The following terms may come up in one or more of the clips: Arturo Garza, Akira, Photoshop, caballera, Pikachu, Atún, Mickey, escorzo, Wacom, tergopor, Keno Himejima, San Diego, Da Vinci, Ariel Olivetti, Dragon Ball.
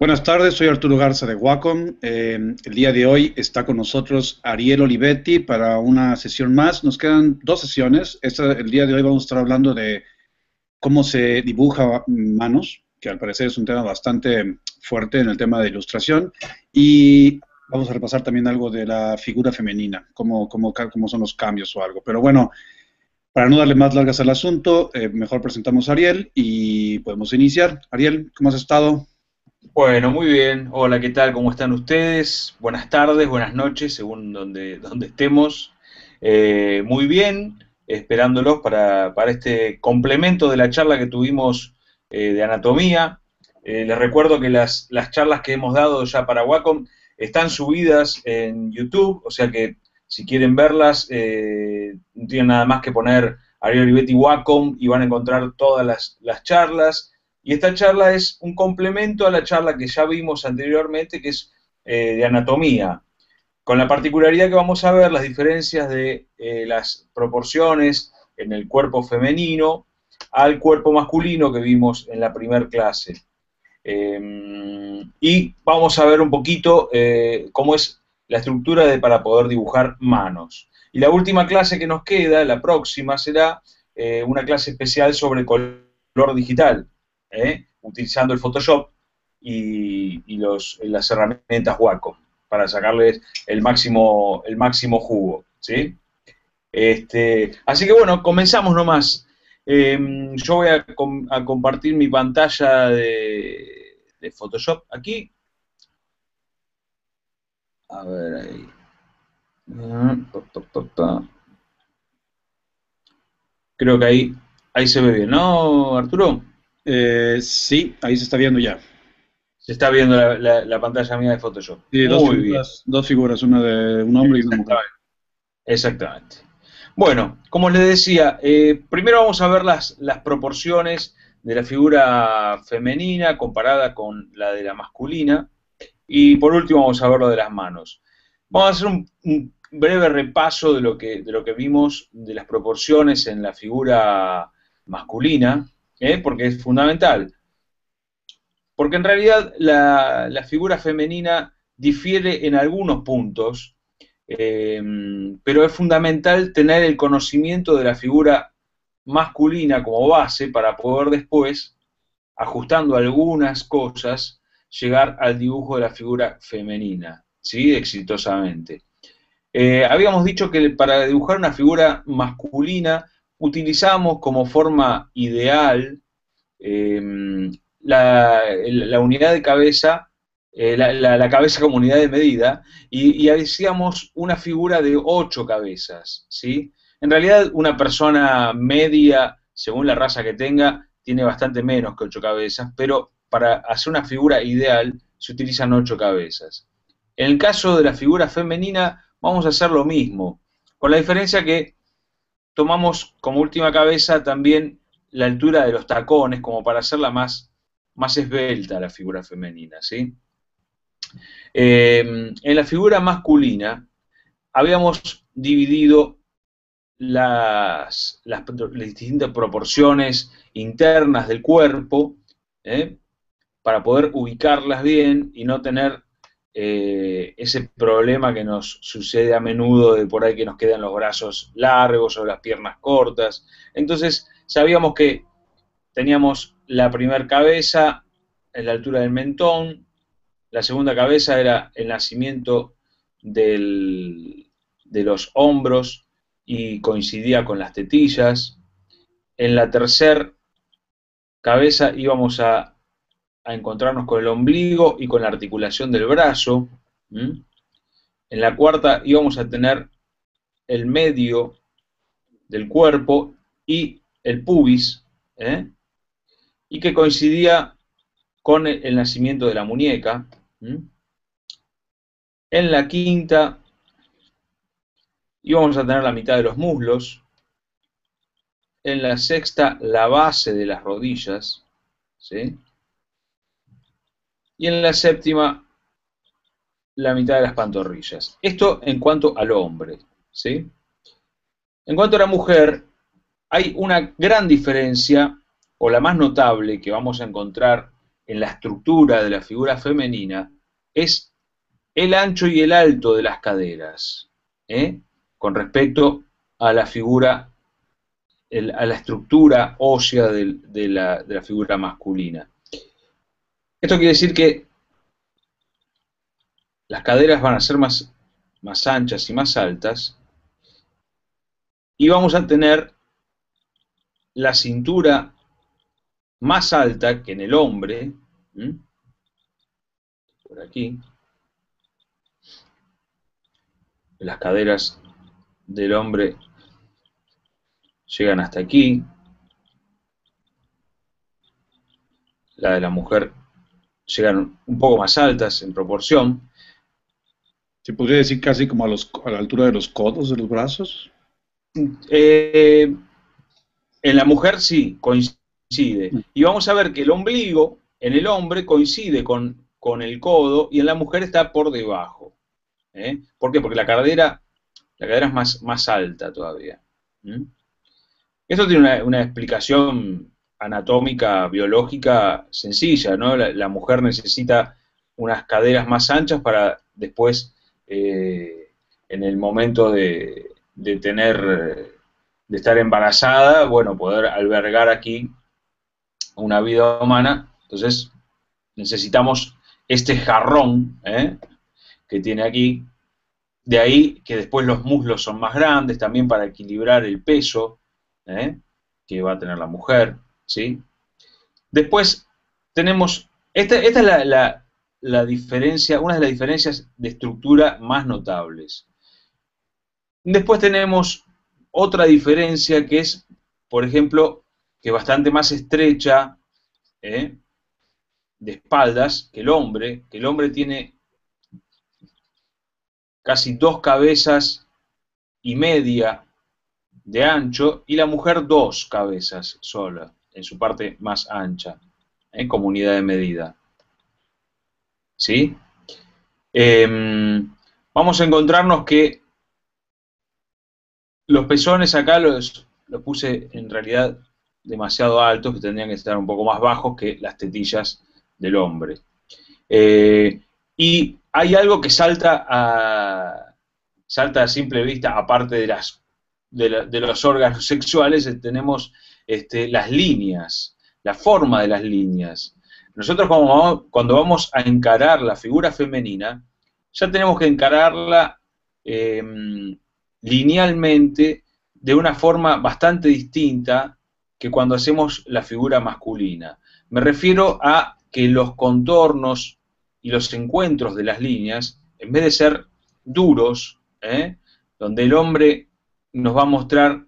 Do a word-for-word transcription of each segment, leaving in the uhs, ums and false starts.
Buenas tardes, soy Arturo Garza de Wacom. Eh, el día de hoy está con nosotros Ariel Olivetti para una sesión más. Nos quedan dos sesiones. Esta, el día de hoy vamos a estar hablando de cómo se dibuja manos, que al parecer es un tema bastante fuerte en el tema de ilustración. Y vamos a repasar también algo de la figura femenina, cómo, cómo, cómo son los cambios o algo. Pero bueno, para no darle más largas al asunto, eh, mejor presentamos a Ariel y podemos iniciar. Ariel, ¿cómo has estado? Bueno, muy bien. Hola, ¿qué tal? ¿Cómo están ustedes? Buenas tardes, buenas noches, según donde, donde estemos. Eh, muy bien, esperándolos para, para este complemento de la charla que tuvimos eh, de anatomía. Eh, les recuerdo que las, las charlas que hemos dado ya para Wacom están subidas en YouTube, o sea que si quieren verlas, eh, no tienen nada más que poner Ariel Olivetti Wacom y van a encontrar todas las, las charlas. Y esta charla es un complemento a la charla que ya vimos anteriormente, que es eh, de anatomía, con la particularidad que vamos a ver las diferencias de eh, las proporciones en el cuerpo femenino al cuerpo masculino que vimos en la primer clase. Eh, y vamos a ver un poquito eh, cómo es la estructura de, para poder dibujar manos. Y la última clase que nos queda, la próxima, será eh, una clase especial sobre color digital. ¿Eh? Utilizando el Photoshop y, y los, las herramientas Wacom para sacarles el máximo, el máximo jugo, ¿sí? Este, así que bueno, comenzamos nomás. Eh, yo voy a, com a compartir mi pantalla de, de Photoshop aquí. A ver ahí. Creo que ahí, ahí se ve bien, ¿no, Arturo? Eh, sí, ahí se está viendo ya. Se está viendo la, la, la pantalla mía de Photoshop. Sí, dos, Muy figuras, bien. dos figuras, una de un hombre y una mujer. Exactamente. Bueno, como les decía, eh, primero vamos a ver las, las proporciones de la figura femenina comparada con la de la masculina. Y por último vamos a ver lo de las manos. Vamos a hacer un, un breve repaso de lo, que, de lo que vimos de las proporciones en la figura masculina. ¿Eh? Porque es fundamental. Porque en realidad la, la figura femenina difiere en algunos puntos, eh, pero es fundamental tener el conocimiento de la figura masculina como base para poder después, ajustando algunas cosas, llegar al dibujo de la figura femenina, ¿sí? Exitosamente. Eh, habíamos dicho que para dibujar una figura masculina utilizamos como forma ideal eh, la, la unidad de cabeza, eh, la, la, la cabeza como unidad de medida, y, y hacíamos una figura de ocho cabezas, ¿sí? En realidad una persona media, según la raza que tenga, tiene bastante menos que ocho cabezas, pero para hacer una figura ideal se utilizan ocho cabezas. En el caso de la figura femenina vamos a hacer lo mismo, con la diferencia que tomamos como última cabeza también la altura de los tacones, como para hacerla más, más esbelta la figura femenina, ¿sí? Eh, en la figura masculina habíamos dividido las, las, las distintas proporciones internas del cuerpo, ¿eh? Para poder ubicarlas bien y no tener Eh, ese problema que nos sucede a menudo de por ahí que nos quedan los brazos largos o las piernas cortas. Entonces sabíamos que teníamos la primera cabeza en la altura del mentón, la segunda cabeza era el nacimiento del, de los hombros y coincidía con las tetillas, en la tercera cabeza íbamos a a encontrarnos con el ombligo y con la articulación del brazo. ¿Mm? En la cuarta íbamos a tener el medio del cuerpo y el pubis, ¿eh? Y que coincidía con el nacimiento de la muñeca. ¿Mm? En la quinta íbamos a tener la mitad de los muslos, en la sexta la base de las rodillas, ¿sí? Y en la séptima, la mitad de las pantorrillas. Esto en cuanto al hombre, ¿sí? En cuanto a la mujer, hay una gran diferencia, o la más notable que vamos a encontrar en la estructura de la figura femenina es el ancho y el alto de las caderas, ¿eh? Con respecto a la figura, el, a la estructura ósea de, de, la, de la figura masculina. Esto quiere decir que las caderas van a ser más, más anchas y más altas, y vamos a tener la cintura más alta que en el hombre, ¿eh? Por aquí, las caderas del hombre llegan hasta aquí, la de la mujer llegan un poco más altas en proporción. ¿Se podría decir casi como a, los, a la altura de los codos de los brazos? Eh, en la mujer sí, coincide. Y vamos a ver que el ombligo en el hombre coincide con, con el codo y en la mujer está por debajo. ¿Eh? ¿Por qué? Porque la cadera, la cadera es más, más alta todavía. ¿Mm? Esto tiene una, una explicación anatómica, biológica sencilla, ¿no? La, la mujer necesita unas caderas más anchas para después, eh, en el momento de, de tener, de estar embarazada, bueno, poder albergar aquí una vida humana. Entonces necesitamos este jarrón, ¿eh? Que tiene aquí, de ahí que después los muslos son más grandes también para equilibrar el peso, ¿eh? Que va a tener la mujer, ¿sí? Después tenemos, esta, esta es la, la, la diferencia, una de las diferencias de estructura más notables. Después tenemos otra diferencia que es, por ejemplo, que es bastante más estrecha, ¿eh? De espaldas que el hombre, que el hombre tiene casi dos cabezas y media de ancho, y la mujer dos cabezas sola, en su parte más ancha, en como unidad de medida. ¿Sí? Eh, vamos a encontrarnos que los pezones acá los, los puse en realidad demasiado altos, que tendrían que estar un poco más bajos que las tetillas del hombre. Eh, y hay algo que salta a, salta a simple vista, aparte de, las, de, la, de los órganos sexuales, tenemos este, las líneas, la forma de las líneas. Nosotros cuando vamos, cuando vamos a encarar la figura femenina, ya tenemos que encararla eh, linealmente de una forma bastante distinta que cuando hacemos la figura masculina. Me refiero a que los contornos y los encuentros de las líneas, en vez de ser duros, ¿eh? Donde el hombre nos va a mostrar,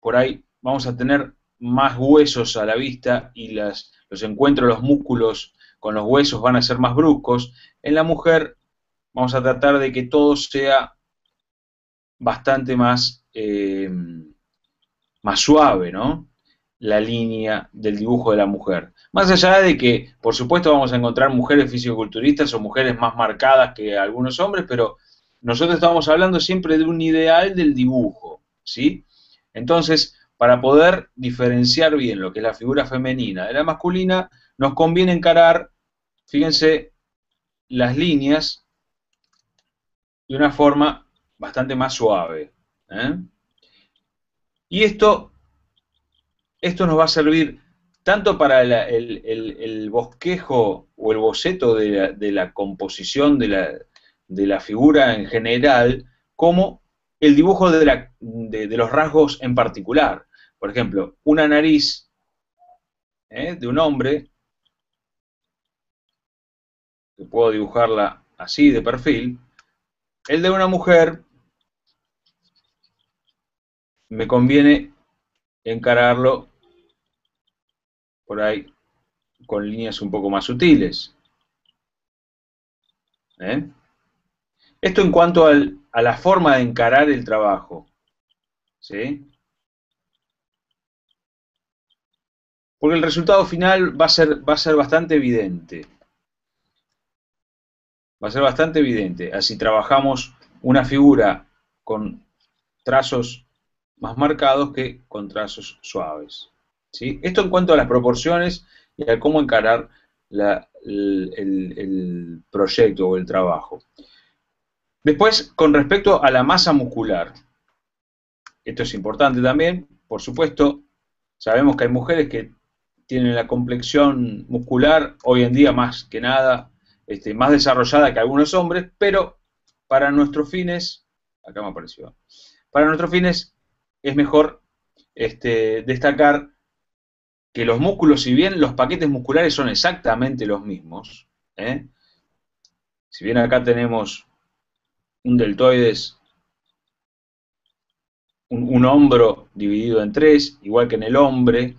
por ahí vamos a tener más huesos a la vista y las, los encuentros, los músculos con los huesos van a ser más bruscos, en la mujer vamos a tratar de que todo sea bastante más, eh, más suave, ¿no? La línea del dibujo de la mujer. Más allá de que, por supuesto, vamos a encontrar mujeres fisicoculturistas o mujeres más marcadas que algunos hombres, pero nosotros estamos hablando siempre de un ideal del dibujo, ¿sí? Entonces, para poder diferenciar bien lo que es la figura femenina de la masculina, nos conviene encarar, fíjense, las líneas de una forma bastante más suave, ¿eh? Y esto, esto nos va a servir tanto para la, el, el, el bosquejo o el boceto de la, de la composición de la, de la figura en general, como el dibujo de, la, de, de los rasgos en particular. Por ejemplo, una nariz, ¿eh? De un hombre, que puedo dibujarla así de perfil, el de una mujer me conviene encararlo por ahí, con líneas un poco más sutiles. ¿Eh? Esto en cuanto al, a la forma de encarar el trabajo. ¿Sí? Porque el resultado final va a ser, va a ser bastante evidente. Va a ser bastante evidente. Así trabajamos una figura con trazos más marcados que con trazos suaves. ¿Sí? Esto en cuanto a las proporciones y a cómo encarar la, el, el, el proyecto o el trabajo. Después, con respecto a la masa muscular, esto es importante también, por supuesto, sabemos que hay mujeres que tienen la complexión muscular hoy en día más que nada, este, más desarrollada que algunos hombres, pero para nuestros fines, acá me apareció, para nuestros fines es mejor este, destacar que los músculos, si bien los paquetes musculares son exactamente los mismos, ¿eh? Si bien acá tenemos un deltoides, un, un hombro dividido en tres, igual que en el hombre,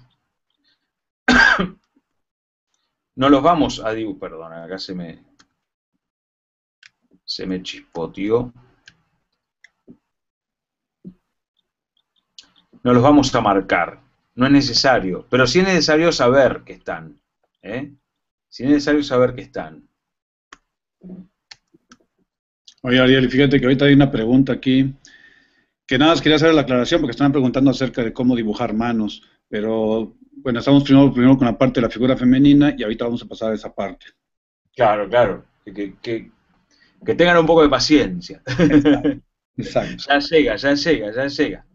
no los vamos a dibujar, perdón, acá se me, se me chispoteó. No los vamos a marcar, no es necesario, pero sí es necesario saber que están, ¿eh? Sí es necesario saber que están. Oye, Ariel, fíjate que ahorita hay una pregunta aquí, que nada más quería hacer la aclaración porque estaban preguntando acerca de cómo dibujar manos, pero bueno, estamos primero, primero con la parte de la figura femenina y ahorita vamos a pasar a esa parte. Claro, claro, que, que, que tengan un poco de paciencia. Exacto. Exacto. Ya llega, ya llega, ya llega.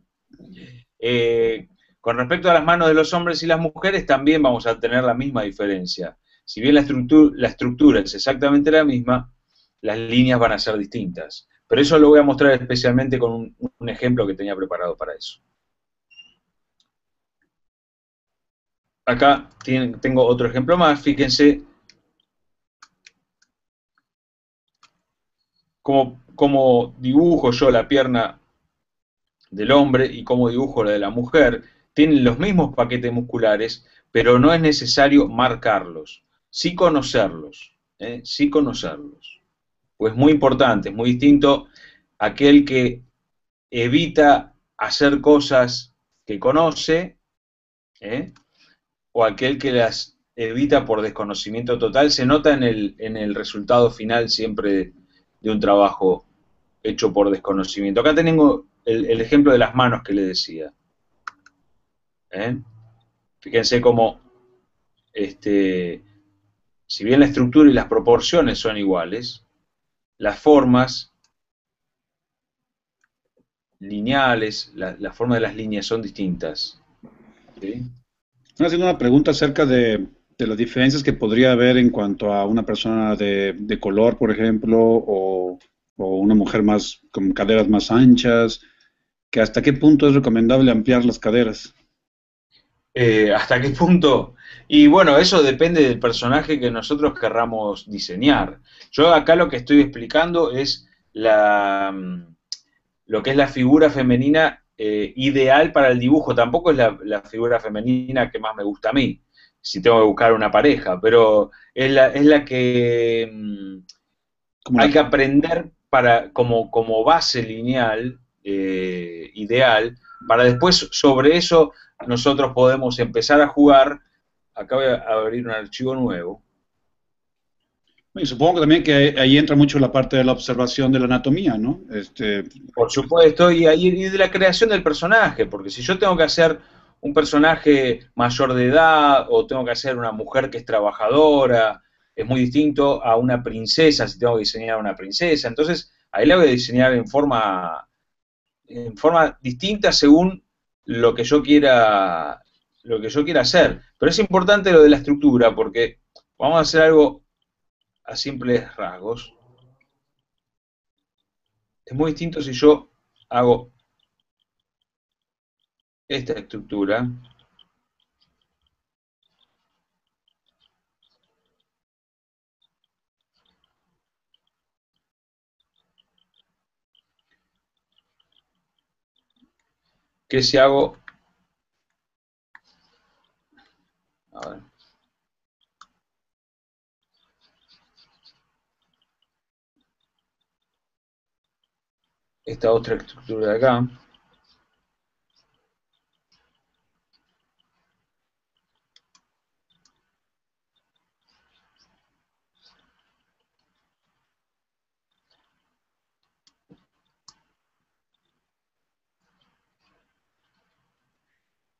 Eh, con respecto a las manos de los hombres y las mujeres también vamos a tener la misma diferencia. Si bien la estructura, la estructura es exactamente la misma, las líneas van a ser distintas. Pero eso lo voy a mostrar especialmente con un, un ejemplo que tenía preparado para eso. Acá tienen, tengo otro ejemplo más, fíjense cómo, cómo dibujo yo la pierna del hombre y cómo dibujo la de la mujer. Tienen los mismos paquetes musculares, pero no es necesario marcarlos, sí conocerlos, ¿eh? Sí conocerlos. Pues muy importante, es muy distinto aquel que evita hacer cosas que conoce, ¿eh? O aquel que las evita por desconocimiento total, se nota en el, en el resultado final siempre de, de un trabajo hecho por desconocimiento. Acá tengo el, el ejemplo de las manos que les decía. ¿Eh? Fíjense cómo, este, si bien la estructura y las proporciones son iguales, las formas lineales, la, la forma de las líneas son distintas. ¿Sí? Están haciendo una pregunta acerca de, de las diferencias que podría haber en cuanto a una persona de, de color, por ejemplo, o, o una mujer más con caderas más anchas, que hasta qué punto es recomendable ampliar las caderas. Eh, ¿Hasta qué punto? Y bueno, eso depende del personaje que nosotros querramos diseñar. Yo acá lo que estoy explicando es la, lo que es la figura femenina eh, ideal para el dibujo. Tampoco es la, la figura femenina que más me gusta a mí, si tengo que buscar una pareja, pero es la, es la que mmm, hay que aprender para, como, como base lineal eh, ideal, para después sobre eso nosotros podemos empezar a jugar. Acá voy a abrir un archivo nuevo. Y supongo que también que ahí entra mucho la parte de la observación de la anatomía, ¿no? Este... Por supuesto, y, y de la creación del personaje, porque si yo tengo que hacer un personaje mayor de edad, o tengo que hacer una mujer que es trabajadora, es muy distinto a una princesa, si tengo que diseñar una princesa, entonces ahí la voy a diseñar en forma, en forma distinta según lo que yo quiera, lo que yo quiera hacer. Pero es importante lo de la estructura, porque vamos a hacer algo a simples rasgos. Es muy distinto si yo hago esta estructura que si hago, a ver, esta otra estructura de acá,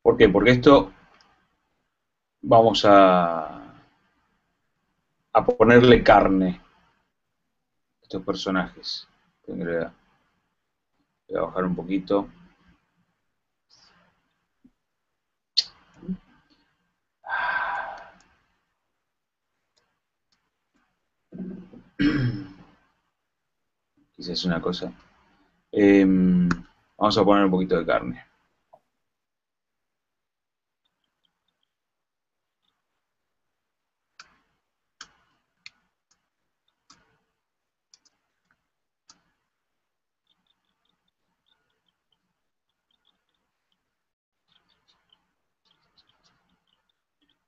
¿por qué? Porque esto vamos a a ponerle carne a estos personajes. Tendría, voy a bajar un poquito. Quizás una cosa. Eh, vamos a poner un poquito de carne.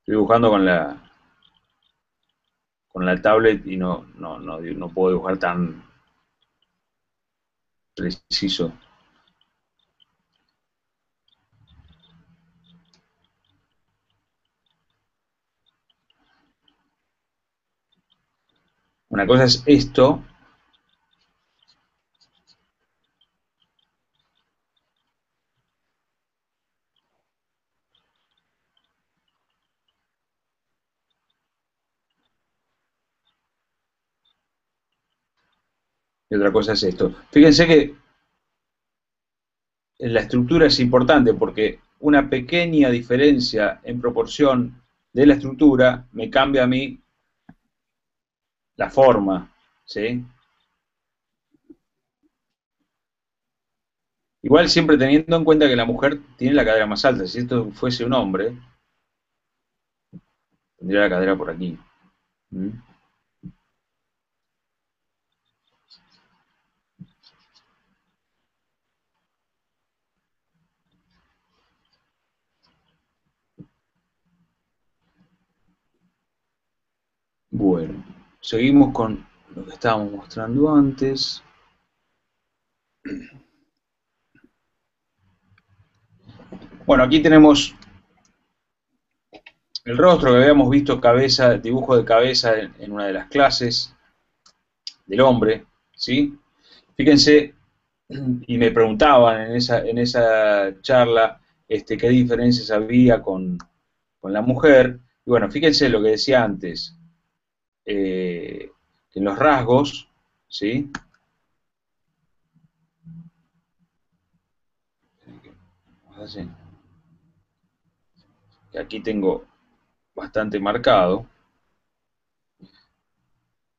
Estoy dibujando con la con la tablet y no, no, no, no puedo dibujar tan preciso. Una cosa es esto. Y otra cosa es esto. Fíjense que la estructura es importante porque una pequeña diferencia en proporción de la estructura me cambia a mí la forma, ¿sí? Igual siempre teniendo en cuenta que la mujer tiene la cadera más alta. Si esto fuese un hombre, tendría la cadera por aquí. ¿Mm? Bueno, seguimos con lo que estábamos mostrando antes. Bueno, aquí tenemos el rostro que habíamos visto, cabeza, dibujo de cabeza en, en una de las clases del hombre, ¿sí? Fíjense, y me preguntaban en esa, en esa charla este, qué diferencias había con, con la mujer. Y bueno, fíjense lo que decía antes. Eh, en los rasgos, ¿sí? Que aquí tengo bastante marcado,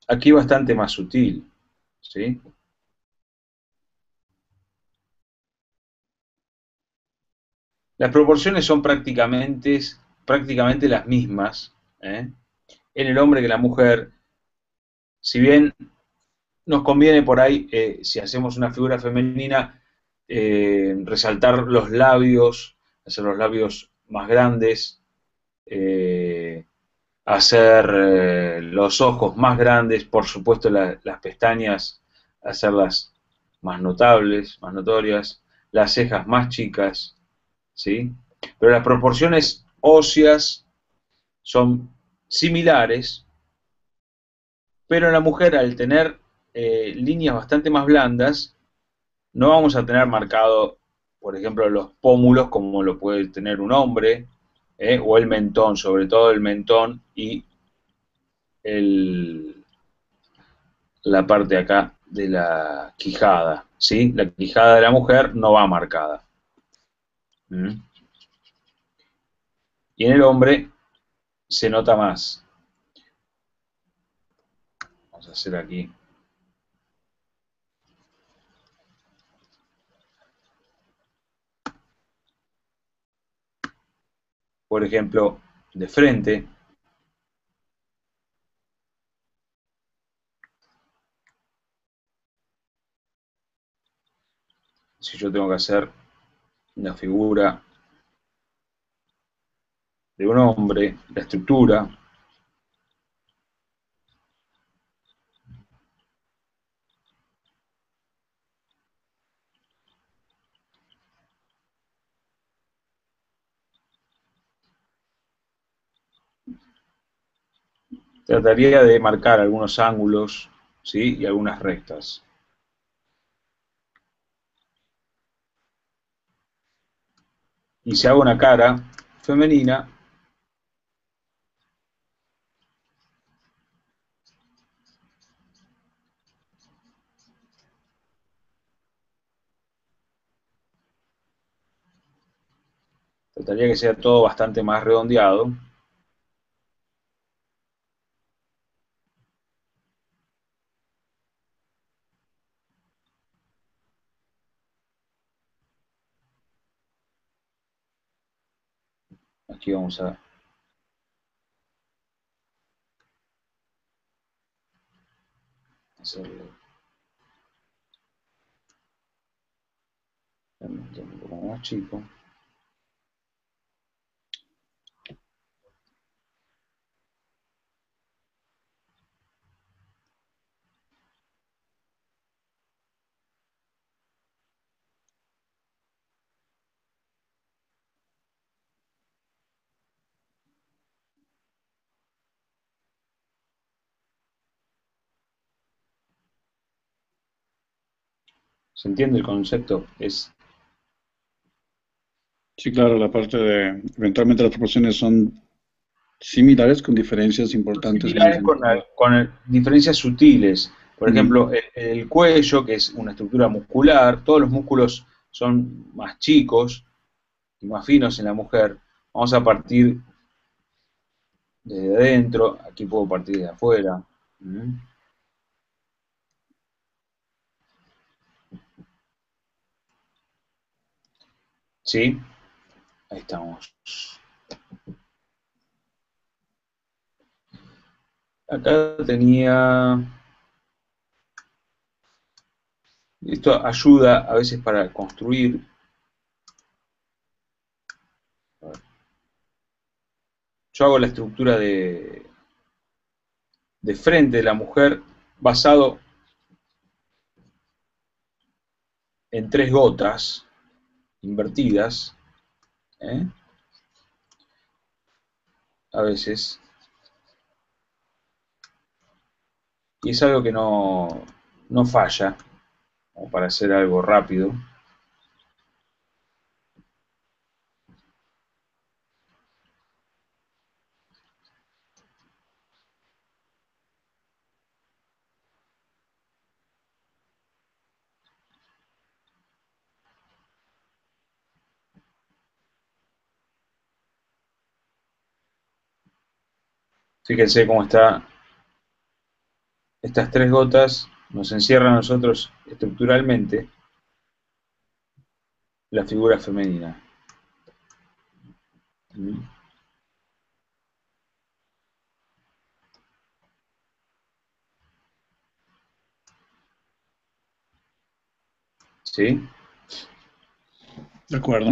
aquí bastante más sutil, ¿sí? Las proporciones son prácticamente, prácticamente las mismas, ¿eh? En el hombre que la mujer, si bien nos conviene por ahí, eh, si hacemos una figura femenina, eh, resaltar los labios, hacer los labios más grandes, eh, hacer eh, los ojos más grandes, por supuesto la, las pestañas, hacerlas más notables, más notorias, las cejas más chicas, ¿sí? Pero las proporciones óseas son similares, pero en la mujer al tener eh, líneas bastante más blandas, no vamos a tener marcado, por ejemplo, los pómulos como lo puede tener un hombre, eh, o el mentón, sobre todo el mentón y el, la parte acá de la quijada, ¿sí? La quijada de la mujer no va marcada. ¿Mm? Y en el hombre se nota más. Vamos a hacer aquí. Por ejemplo, de frente. Si yo tengo que hacer una figura de un hombre, la estructura, trataría de marcar algunos ángulos, ¿sí? Y algunas rectas. Y si hago una cara femenina, Trataría que sea todo bastante más redondeado. Aquí vamos a... hacerlo un poco más chico. ¿Se entiende el concepto? Es... Sí, claro, la parte de... Eventualmente las proporciones son similares con diferencias importantes. Similares con, la, con el, diferencias sutiles. Por mm. ejemplo, el, el cuello, que es una estructura muscular, todos los músculos son más chicos y más finos en la mujer. Vamos a partir desde adentro, aquí puedo partir de afuera. Mm. ¿Sí? Ahí estamos. Acá tenía... Esto ayuda a veces para construir. Yo hago la estructura de, de frente de la mujer basado en tres gotas invertidas, ¿eh? A veces, y es algo que no, no falla, como para hacer algo rápido. Fíjense cómo está, estas tres gotas nos encierran a nosotros estructuralmente la figura femenina. ¿Sí? De acuerdo.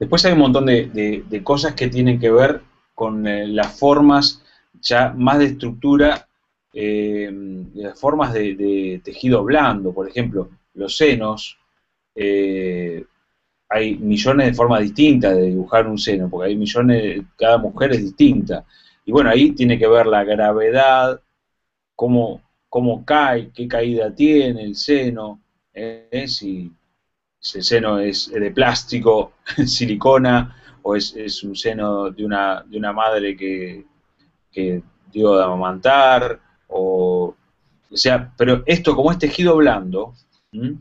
Después hay un montón de, de, de cosas que tienen que ver con eh, las formas ya más de estructura, eh, las formas de, de tejido blando, por ejemplo, los senos. Eh, hay millones de formas distintas de dibujar un seno, porque hay millones, cada mujer es distinta. Y bueno, ahí tiene que ver la gravedad, cómo, cómo cae, qué caída tiene el seno, eh, si... ese seno es de plástico, silicona, o es, es un seno de una, de una madre que, que dio de amamantar, o, o sea, pero esto como es tejido blando, ¿m?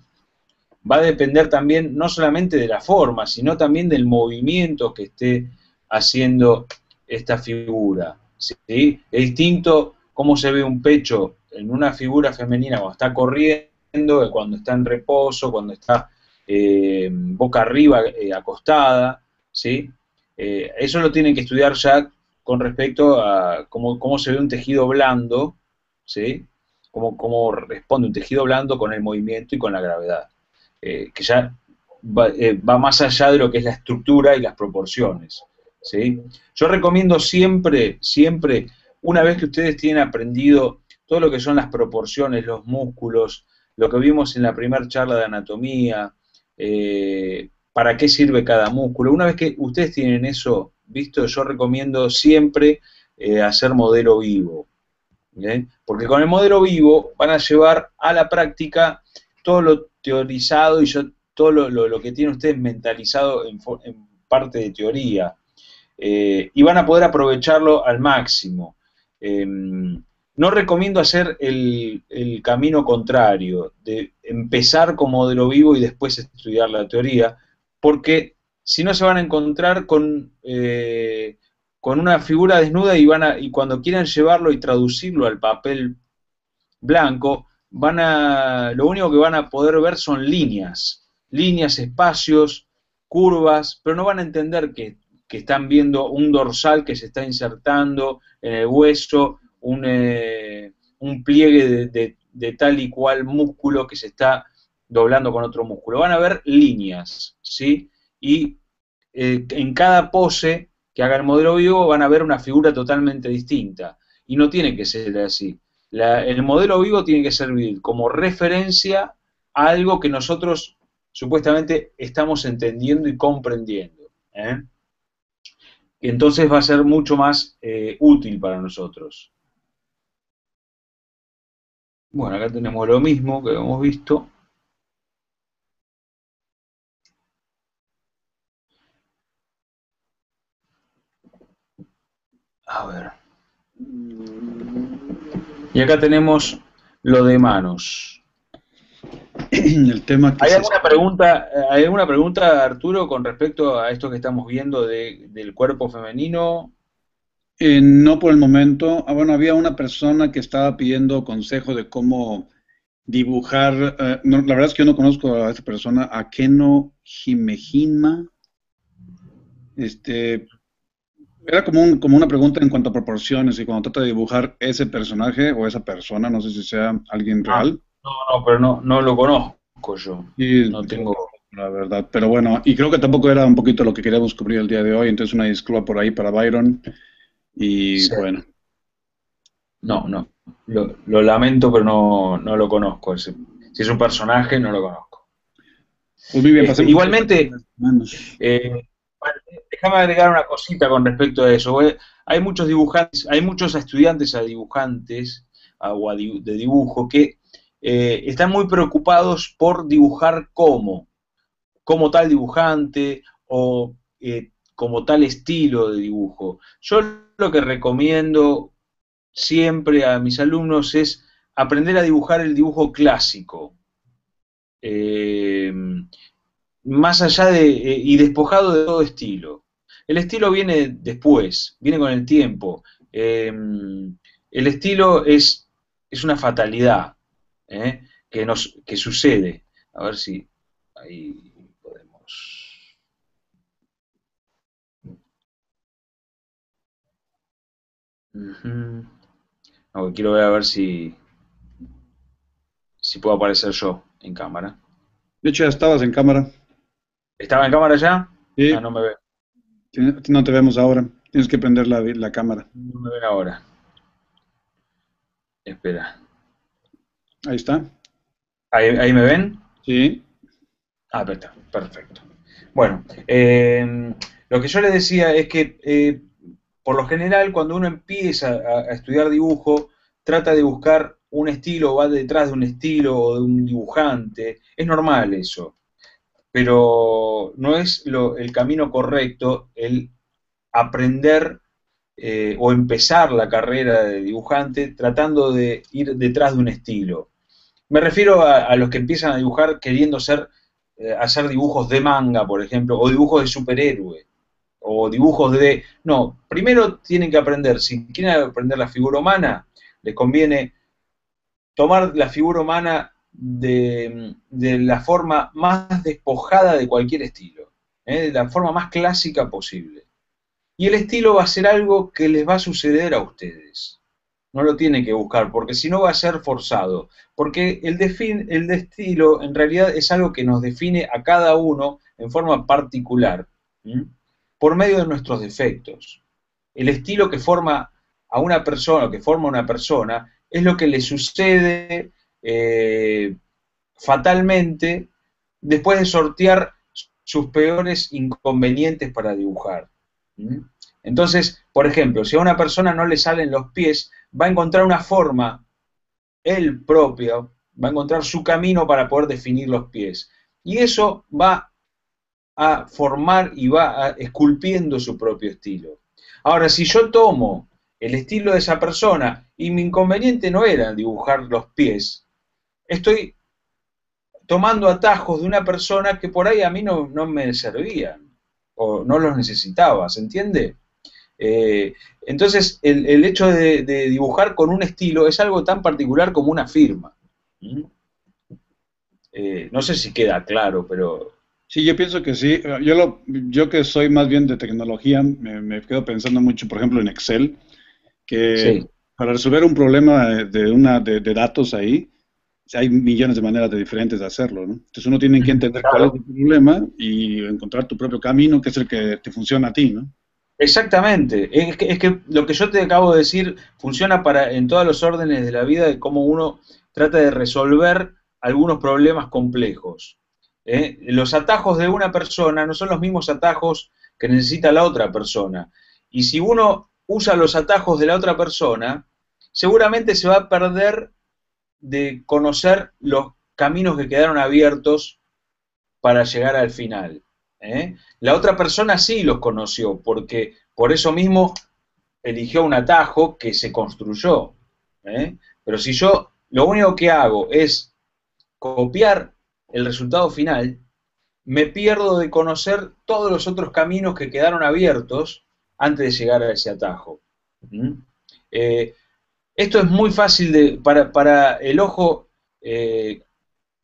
Va a depender también no solamente de la forma, sino también del movimiento que esté haciendo esta figura, ¿sí? Es distinto cómo se ve un pecho en una figura femenina cuando está corriendo, cuando está en reposo, cuando está... Eh, boca arriba, eh, acostada, ¿sí? Eh, eso lo tienen que estudiar ya con respecto a cómo, cómo se ve un tejido blando, ¿sí? Cómo, cómo responde un tejido blando con el movimiento y con la gravedad, eh, que ya va, eh, va más allá de lo que es la estructura y las proporciones, ¿sí? Yo recomiendo siempre, siempre, una vez que ustedes tienen aprendido todo lo que son las proporciones, los músculos, lo que vimos en la primera charla de anatomía, Eh, para qué sirve cada músculo. Una vez que ustedes tienen eso visto, yo recomiendo siempre eh, hacer modelo vivo, ¿bien? Porque con el modelo vivo van a llevar a la práctica todo lo teorizado y yo, todo lo, lo, lo que tienen ustedes mentalizado en, en parte de teoría, eh, y van a poder aprovecharlo al máximo. Eh, No recomiendo hacer el, el camino contrario, de empezar con modelo vivo y después estudiar la teoría, porque si no se van a encontrar con, eh, con una figura desnuda y, van a, y cuando quieran llevarlo y traducirlo al papel blanco, van a, lo único que van a poder ver son líneas, líneas, espacios, curvas, pero no van a entender que, que están viendo un dorsal que se está insertando en el hueso, Un, eh, un pliegue de, de, de tal y cual músculo que se está doblando con otro músculo. Van a ver líneas, ¿sí? Y eh, en cada pose que haga el modelo vivo van a ver una figura totalmente distinta. Y no tiene que ser así. La, el modelo vivo tiene que servir como referencia a algo que nosotros supuestamente estamos entendiendo y comprendiendo, ¿eh? Entonces va a ser mucho más eh, útil para nosotros. Bueno, acá tenemos lo mismo que hemos visto. A ver. Y acá tenemos lo de manos. El tema que ¿Hay, alguna pregunta, ¿Hay alguna pregunta, Arturo, con respecto a esto que estamos viendo de, del cuerpo femenino? Eh, no por el momento. Ah, bueno, había una persona que estaba pidiendo consejo de cómo dibujar. Eh, no, la verdad es que yo no conozco a esta persona, a Keno Himejima. Este, era como, un, como una pregunta en cuanto a proporciones y cuando trata de dibujar ese personaje o esa persona, no sé si sea alguien ah, real. No, no, pero no, no lo conozco yo. Y, no tengo... La verdad, pero bueno, y creo que tampoco era un poquito lo que queríamos cubrir el día de hoy, entonces una disculpa por ahí para Byron. Y sí. Bueno. No, no. Lo, lo lamento, pero no, no lo conozco. Ese. Si es un personaje, no lo conozco. Pues bien, eh, igualmente, eh, déjame agregar una cosita con respecto a eso. Hay muchos dibujantes, hay muchos estudiantes a dibujantes a, o a di, de dibujo que eh, están muy preocupados por dibujar como, como tal dibujante o eh, como tal estilo de dibujo. Yo lo que recomiendo siempre a mis alumnos es aprender a dibujar el dibujo clásico. Eh, más allá de, eh, y despojado de todo estilo. El estilo viene después, viene con el tiempo. Eh, el estilo es, es una fatalidad eh, que, nos, que sucede. A ver si... Ahí podemos... Uh-huh. No, quiero ver a ver si, si puedo aparecer yo en cámara. De hecho, ya estabas en cámara. ¿Estaba en cámara ya? Sí. Ah, no me veo. No te vemos ahora. Tienes que prender la, la cámara. No me ven ahora. Espera. Ahí está. ¿Ahí, ahí me ven? Sí. Ah, perfecto. perfecto. Bueno, eh, lo que yo les decía es que... Eh, por lo general, cuando uno empieza a estudiar dibujo, trata de buscar un estilo, va detrás de un estilo o de un dibujante. Es normal eso, pero no es lo, el camino correcto el aprender eh, o empezar la carrera de dibujante tratando de ir detrás de un estilo. Me refiero a, a los que empiezan a dibujar queriendo ser, eh, hacer dibujos de manga, por ejemplo, o dibujos de superhéroe. O dibujos de... No, primero tienen que aprender, si quieren aprender la figura humana, les conviene tomar la figura humana de, de la forma más despojada de cualquier estilo, ¿eh? De la forma más clásica posible. Y el estilo va a ser algo que les va a suceder a ustedes. No lo tienen que buscar, porque si no va a ser forzado. Porque el, defin, el estilo en realidad es algo que nos define a cada uno en forma particular, ¿eh? Por medio de nuestros defectos. El estilo que forma a una persona, o que forma una persona, es lo que le sucede eh, fatalmente después de sortear sus peores inconvenientes para dibujar. ¿Mm? Entonces, por ejemplo, si a una persona no le salen los pies, va a encontrar una forma, él propio, va a encontrar su camino para poder definir los pies. Y eso va a a formar y va a, esculpiendo su propio estilo. Ahora, si yo tomo el estilo de esa persona, y mi inconveniente no era dibujar los pies. Estoy tomando atajos de una persona que por ahí a mí no, no me servían, o no los necesitaba, ¿se entiende? Eh, entonces, el, el hecho de, de dibujar con un estilo es algo tan particular como una firma. ¿Mm? Eh, no sé si queda claro, pero... Sí, yo pienso que sí. Yo, lo, yo que soy más bien de tecnología, me, me quedo pensando mucho, por ejemplo, en Excel, que sí. Para resolver un problema de, una, de, de datos ahí, hay millones de maneras de diferentes de hacerlo, ¿no? Entonces uno tiene que entender claro. cuál es el problema y encontrar tu propio camino, que es el que te funciona a ti, ¿no? Exactamente. Es que, es que lo que yo te acabo de decir funciona para en todos los órdenes de la vida, de cómo uno trata de resolver algunos problemas complejos. ¿Eh? Los atajos de una persona no son los mismos atajos que necesita la otra persona. Y si uno usa los atajos de la otra persona, seguramente se va a perder de conocer los caminos que quedaron abiertos para llegar al final. ¿Eh? La otra persona sí los conoció, porque por eso mismo eligió un atajo que se construyó. ¿Eh? Pero si yo lo único que hago es copiar el resultado final, me pierdo de conocer todos los otros caminos que quedaron abiertos antes de llegar a ese atajo. ¿Mm? Eh, esto es muy fácil de, para, para el ojo eh,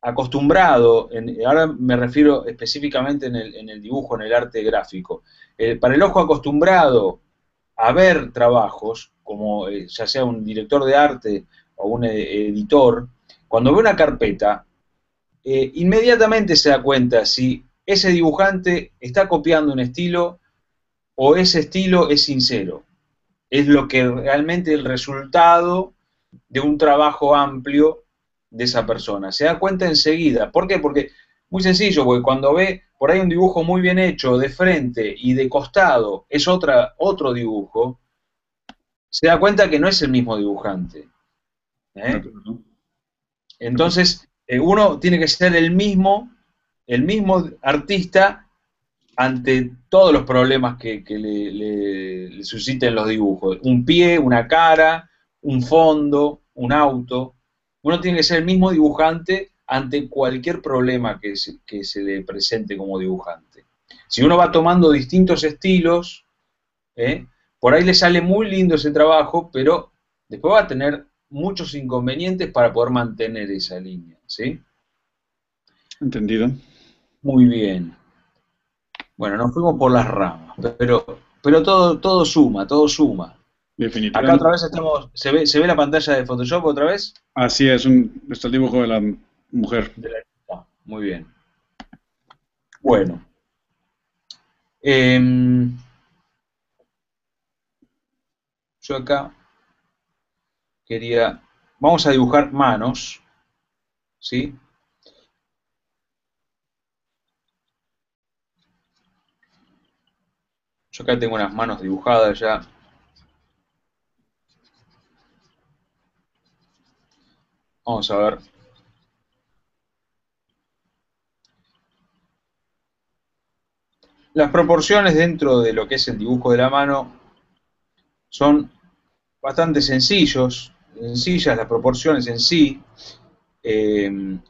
acostumbrado, en, ahora me refiero específicamente en el, en el dibujo, en el arte gráfico, eh, para el ojo acostumbrado a ver trabajos, como eh, ya sea un director de arte o un eh, editor, cuando ve una carpeta, Eh, inmediatamente se da cuenta si ese dibujante está copiando un estilo o ese estilo es sincero. Es lo que realmente el resultado de un trabajo amplio de esa persona. Se da cuenta enseguida. ¿Por qué? Porque, muy sencillo, porque cuando ve por ahí un dibujo muy bien hecho de frente y de costado es otra, otro dibujo, se da cuenta que no es el mismo dibujante. ¿Eh? Entonces... uno tiene que ser el mismo, el mismo artista ante todos los problemas que, que le, le, le susciten los dibujos. Un pie, una cara, un fondo, un auto. Uno tiene que ser el mismo dibujante ante cualquier problema que se, que se le presente como dibujante. Si uno va tomando distintos estilos, ¿eh? Por ahí le sale muy lindo ese trabajo, pero después va a tener muchos inconvenientes para poder mantener esa línea, ¿sí? Entendido. Muy bien. Bueno, nos fuimos por las ramas, pero, pero todo, todo suma, todo suma. Definitivamente. Acá otra vez estamos, ¿se ve, se ve la pantalla de Photoshop otra vez? Así es, un, es el dibujo de la mujer. De la, no, muy bien. Bueno. Eh, yo acá... quería, vamos a dibujar manos, ¿sí? Yo acá tengo unas manos dibujadas ya. Vamos a ver. Las proporciones dentro de lo que es el dibujo de la mano son bastante sencillos. Sencillas las proporciones en sí. Eh,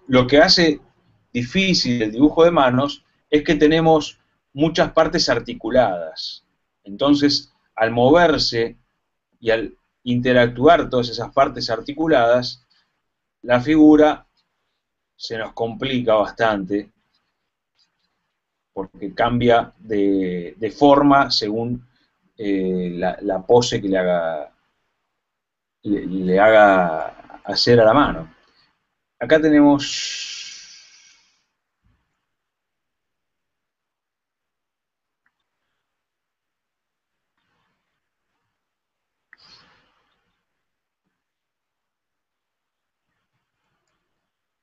lo que hace difícil el dibujo de manos es que tenemos muchas partes articuladas. Entonces, al moverse y al interactuar todas esas partes articuladas, la figura se nos complica bastante porque cambia de, de forma según eh, la, la pose que le haga Le, le haga hacer a la mano. Acá tenemos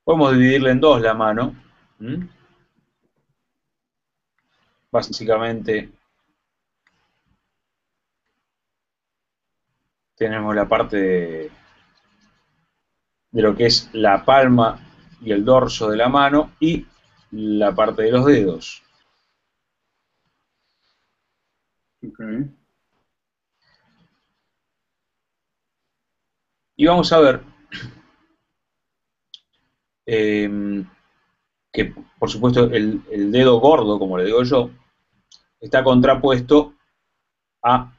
podemos dividirla en dos la mano. ¿Mm? Básicamente tenemos la parte de, de lo que es la palma y el dorso de la mano y la parte de los dedos. Okay. Y vamos a ver eh, que, por supuesto, el, el dedo gordo, como le digo yo, está contrapuesto a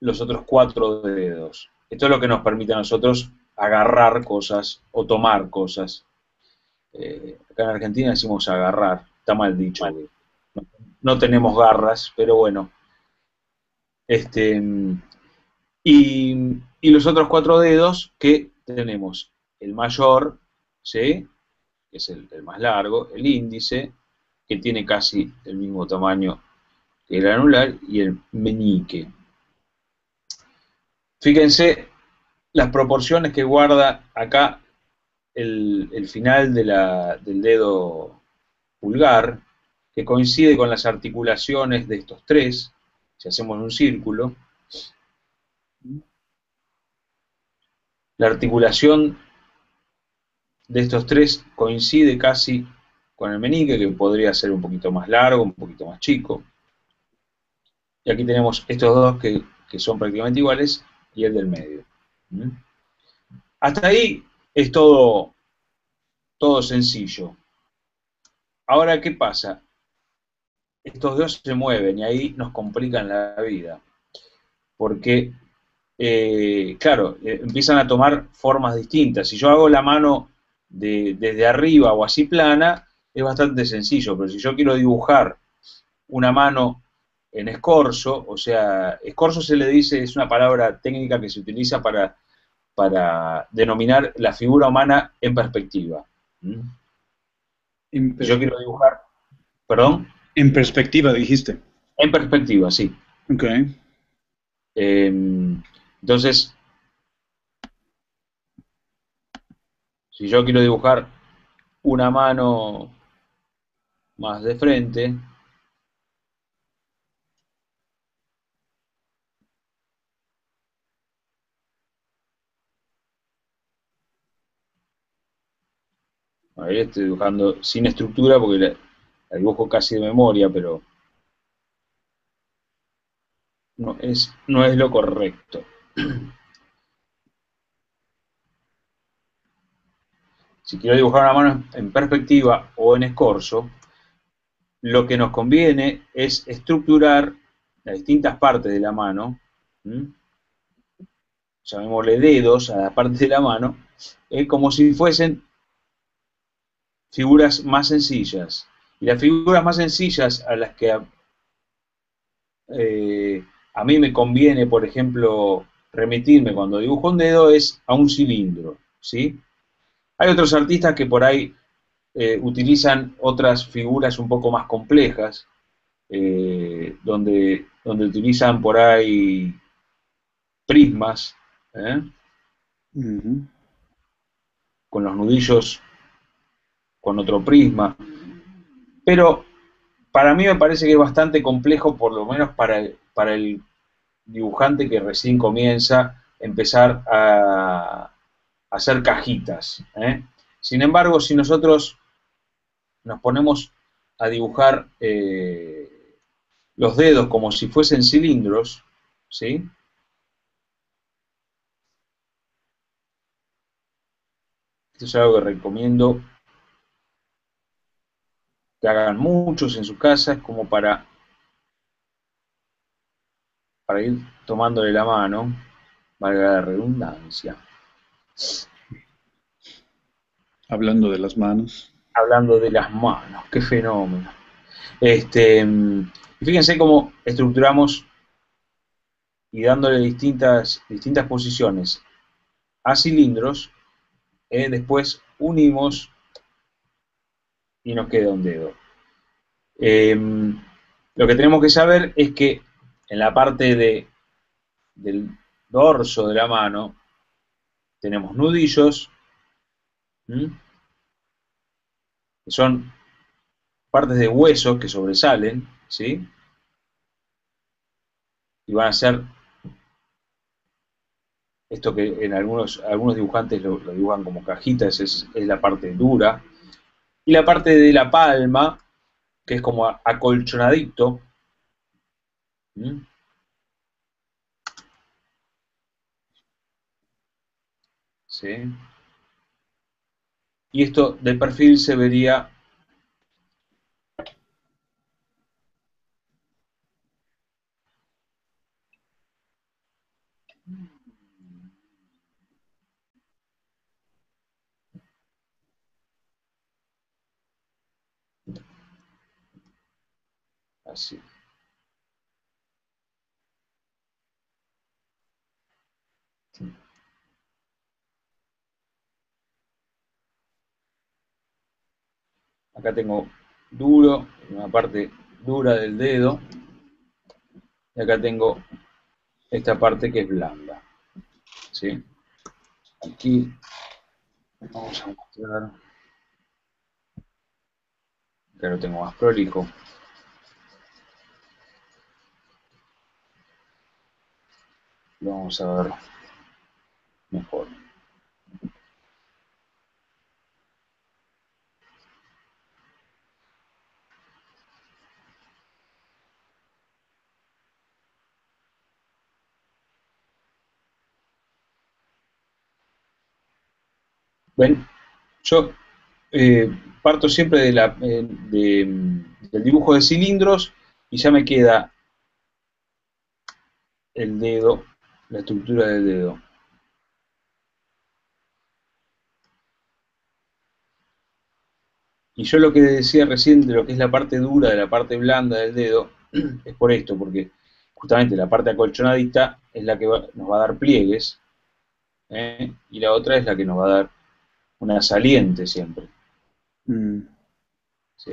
los otros cuatro dedos. Esto es lo que nos permite a nosotros agarrar cosas o tomar cosas. Eh, acá en Argentina decimos agarrar, está mal dicho. No, no tenemos garras, pero bueno. Este, y, y los otros cuatro dedos que tenemos, el mayor, ¿sí?, que es el, el más largo, el índice, que tiene casi el mismo tamaño que el anular, y el meñique. Fíjense las proporciones que guarda acá el, el final de la, del dedo pulgar, que coincide con las articulaciones de estos tres, si hacemos un círculo. La articulación de estos tres coincide casi con el meñique, que podría ser un poquito más largo, un poquito más chico. Y aquí tenemos estos dos que, que son prácticamente iguales, y el del medio. ¿Mm? Hasta ahí es todo, todo sencillo. Ahora, ¿qué pasa? Estos dos se mueven y ahí nos complican la vida. Porque, eh, claro, eh, empiezan a tomar formas distintas. Si yo hago la mano de, desde arriba o así plana, es bastante sencillo. Pero si yo quiero dibujar una mano en escorzo, o sea, escorzo se le dice, es una palabra técnica que se utiliza para, para denominar la figura humana en perspectiva. ¿Mm? En per... Yo quiero dibujar, perdón. En perspectiva, dijiste. En perspectiva, sí. Ok. Eh, entonces, si yo quiero dibujar una mano más de frente, ahí estoy dibujando sin estructura porque la, la dibujo casi de memoria, pero no es, no es lo correcto. Si quiero dibujar una mano en perspectiva o en escorzo, lo que nos conviene es estructurar las distintas partes de la mano, ¿Mm? llamémosle dedos a las partes de la mano, eh, como si fuesen figuras más sencillas. Y las figuras más sencillas a las que a, eh, a mí me conviene, por ejemplo, remitirme cuando dibujo un dedo es a un cilindro, ¿sí? Hay otros artistas que por ahí eh, utilizan otras figuras un poco más complejas, eh, donde, donde utilizan por ahí prismas, ¿eh? Uh-huh. Con los nudillos con otro prisma, pero para mí me parece que es bastante complejo, por lo menos para el, para el dibujante que recién comienza, empezar a, a hacer cajitas, ¿eh? Sin embargo, si nosotros nos ponemos a dibujar eh, los dedos como si fuesen cilindros, ¿sí? Esto es algo que recomiendo que hagan muchos en su casa, es como para, para ir tomándole la mano, valga la redundancia. Hablando de las manos. Hablando de las manos, qué fenómeno. Este, fíjense cómo estructuramos y dándole distintas, distintas posiciones a cilindros, eh, después unimos y nos queda un dedo. Eh, lo que tenemos que saber es que en la parte de, del dorso de la mano tenemos nudillos, ¿m? que son partes de hueso que sobresalen, ¿sí? Y van a ser esto que en algunos, algunos dibujantes lo, lo dibujan como cajitas, es, es la parte dura. Y la parte de la palma, que es como acolchonadito, ¿Mm? ¿sí? Y esto de perfil se vería así. Acá tengo duro, una parte dura del dedo, y acá tengo esta parte que es blanda, ¿sí? Aquí vamos a mostrar, acá lo tengo más prolijo. Lo vamos a ver mejor. ¿Ven? Yo eh, parto siempre de la, eh, de, del dibujo de cilindros y ya me queda el dedo, la estructura del dedo. Y yo lo que decía recién de lo que es la parte dura, de la parte blanda del dedo, es por esto, porque justamente la parte acolchonadita es la que va, nos va a dar pliegues, ¿eh? Y la otra es la que nos va a dar una saliente siempre. Mm. ¿Sí?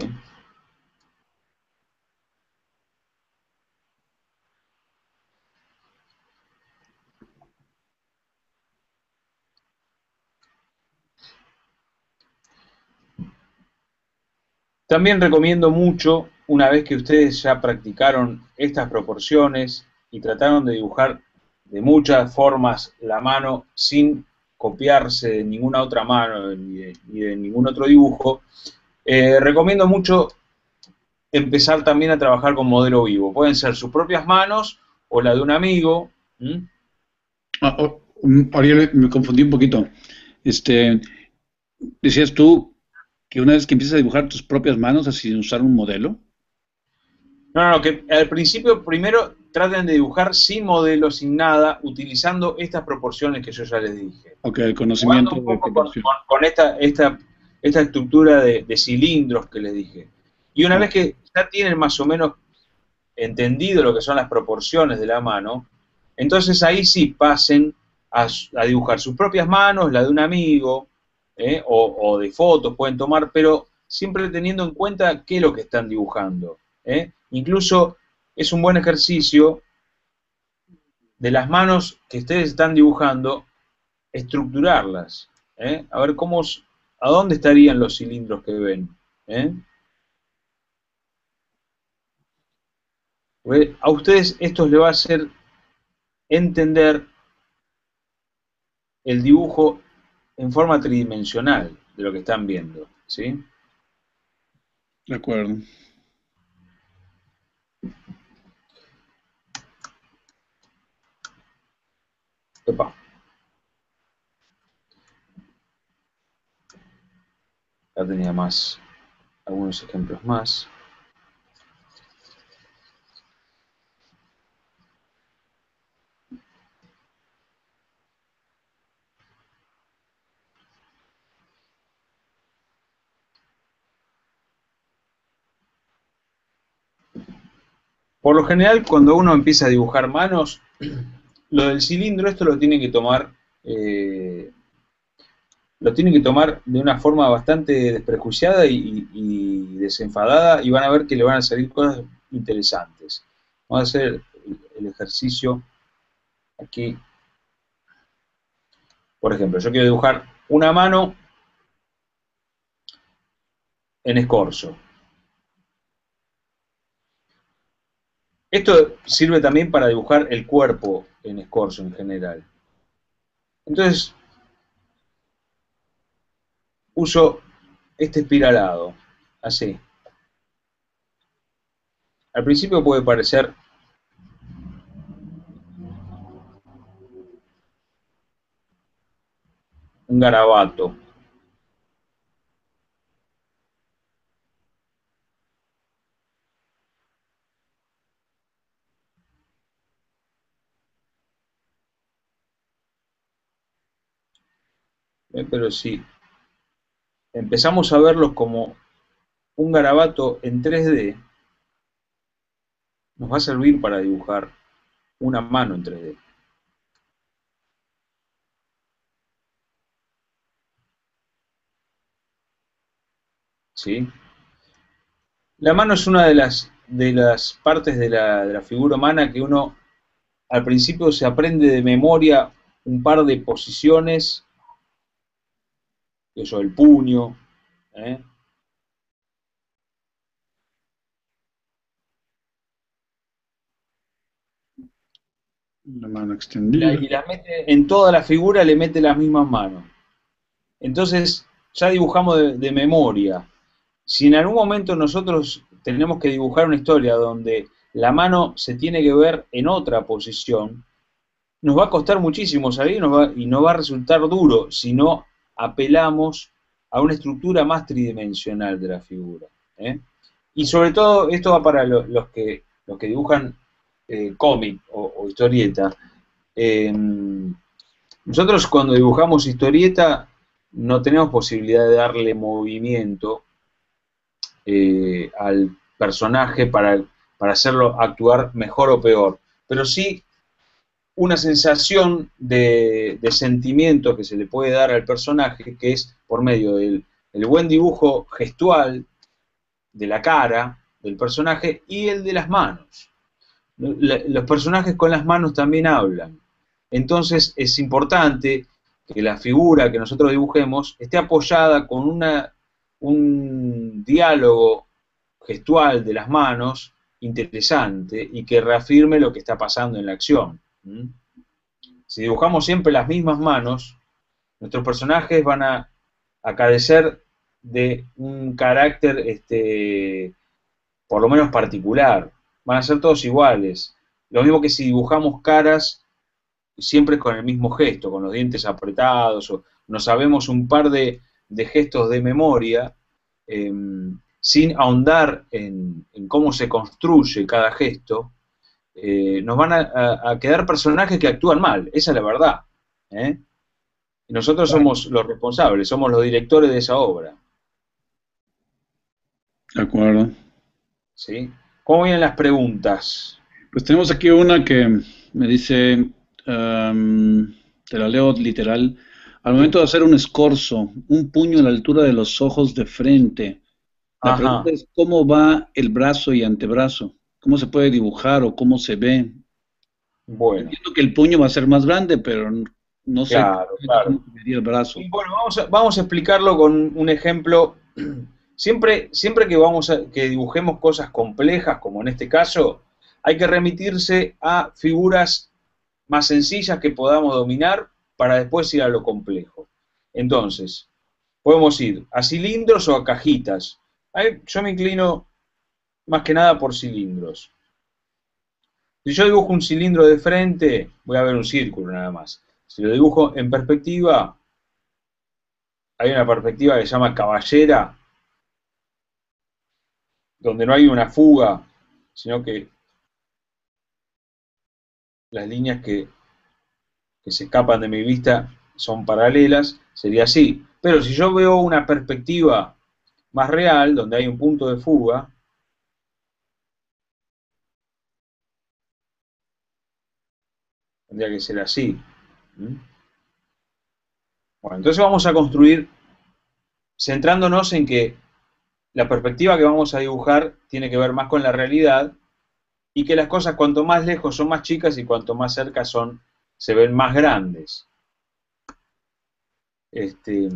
También recomiendo mucho, una vez que ustedes ya practicaron estas proporciones y trataron de dibujar de muchas formas la mano sin copiarse de ninguna otra mano ni de, ni de ningún otro dibujo, eh, recomiendo mucho empezar también a trabajar con modelo vivo. Pueden ser sus propias manos o la de un amigo. ¿Mm? Ah, oh, Ariel, me confundí un poquito. Este, decías tú que una vez que empiezas a dibujar tus propias manos, así usar un modelo. No, no, no, que al principio primero traten de dibujar sin modelo, sin nada, utilizando estas proporciones que yo ya les dije. Ok, el conocimiento de proporción. Con, con esta, esta, esta estructura de, de cilindros que les dije. Y una vez que ya tienen más o menos entendido lo que son las proporciones de la mano, entonces ahí sí pasen a, a dibujar sus propias manos, la de un amigo, ¿eh? O, o de fotos pueden tomar, pero siempre teniendo en cuenta qué es lo que están dibujando, ¿eh? Incluso es un buen ejercicio de las manos que ustedes están dibujando, estructurarlas, ¿eh? A ver cómo, a dónde estarían los cilindros que ven, ¿eh? A ustedes esto les va a hacer entender el dibujo en forma tridimensional de lo que están viendo, ¿sí? De acuerdo. Epa. Ya tenía más, algunos ejemplos más. Por lo general, cuando uno empieza a dibujar manos, lo del cilindro, esto lo tiene que tomar, eh, lo tiene que tomar de una forma bastante desprejuiciada y, y desenfadada, y van a ver que le van a salir cosas interesantes. Vamos a hacer el ejercicio aquí. Por ejemplo, yo quiero dibujar una mano en escorzo. Esto sirve también para dibujar el cuerpo en escorzo en general. Entonces, uso este espiralado, así. Al principio puede parecer un garabato. Eh, pero sí, empezamos a verlos como un garabato en tres D, nos va a servir para dibujar una mano en tres D. ¿Sí? La mano es una de las, de las partes de la, de la figura humana que uno al principio se aprende de memoria un par de posiciones, eso, el puño, ¿eh? Una mano extendida. Y la mete, en toda la figura le mete las mismas manos. Entonces ya dibujamos de, de memoria. Si en algún momento nosotros tenemos que dibujar una historia donde la mano se tiene que ver en otra posición, nos va a costar muchísimo salir y nos va, y nos va a resultar duro si no apelamos a una estructura más tridimensional de la figura, ¿eh? Y sobre todo esto va para lo, los, que, los que dibujan eh, cómic o, o historieta. Eh, nosotros cuando dibujamos historieta no tenemos posibilidad de darle movimiento eh, al personaje para, para hacerlo actuar mejor o peor, pero sí una sensación de, de sentimiento que se le puede dar al personaje, que es por medio del el buen dibujo gestual de la cara del personaje y el de las manos. La, los personajes con las manos también hablan. Entonces es importante que la figura que nosotros dibujemos esté apoyada con una, un diálogo gestual de las manos interesante y que reafirme lo que está pasando en la acción. Si dibujamos siempre las mismas manos, nuestros personajes van a, a carecer de un carácter, este, por lo menos particular. Van a ser todos iguales. Lo mismo que si dibujamos caras siempre con el mismo gesto, con los dientes apretados, o nos sabemos un par de, de gestos de memoria, eh, sin ahondar en, en cómo se construye cada gesto. Eh, nos van a, a, a quedar personajes que actúan mal, esa es la verdad, ¿eh? Y nosotros somos los responsables, somos los directores de esa obra. De acuerdo. ¿Sí? ¿Cómo vienen las preguntas? Pues tenemos aquí una que me dice, um, te la leo literal: al momento de hacer un escorzo, un puño a la altura de los ojos de frente, la Ajá. pregunta es ¿cómo va el brazo y antebrazo? ¿Cómo se puede dibujar o cómo se ve? Bueno. Entiendo que el puño va a ser más grande, pero no sé claro, claro. cómo sería el brazo. Y bueno, vamos a, vamos a explicarlo con un ejemplo. Siempre, siempre que, vamos a, que dibujemos cosas complejas, como en este caso, hay que remitirse a figuras más sencillas que podamos dominar para después ir a lo complejo. Entonces, podemos ir a cilindros o a cajitas. Ahí yo me inclino más que nada por cilindros. Si yo dibujo un cilindro de frente, voy a ver un círculo nada más. Si lo dibujo en perspectiva, hay una perspectiva que se llama caballera, donde no hay una fuga, sino que las líneas que, que se escapan de mi vista son paralelas, sería así. Pero si yo veo una perspectiva más real, donde hay un punto de fuga, tendría que ser así. Bueno, entonces vamos a construir centrándonos en que la perspectiva que vamos a dibujar tiene que ver más con la realidad y que las cosas cuanto más lejos son más chicas y cuanto más cerca son, se ven más grandes. Este,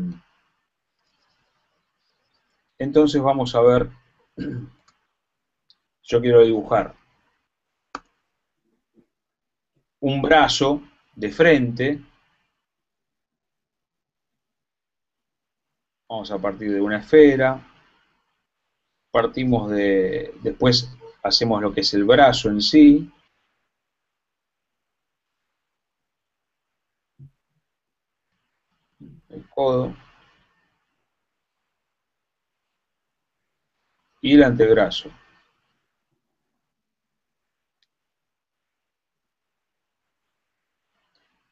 entonces vamos a ver, yo quiero dibujar un brazo de frente, vamos a partir de una esfera, partimos de, después hacemos lo que es el brazo en sí, el codo y el antebrazo.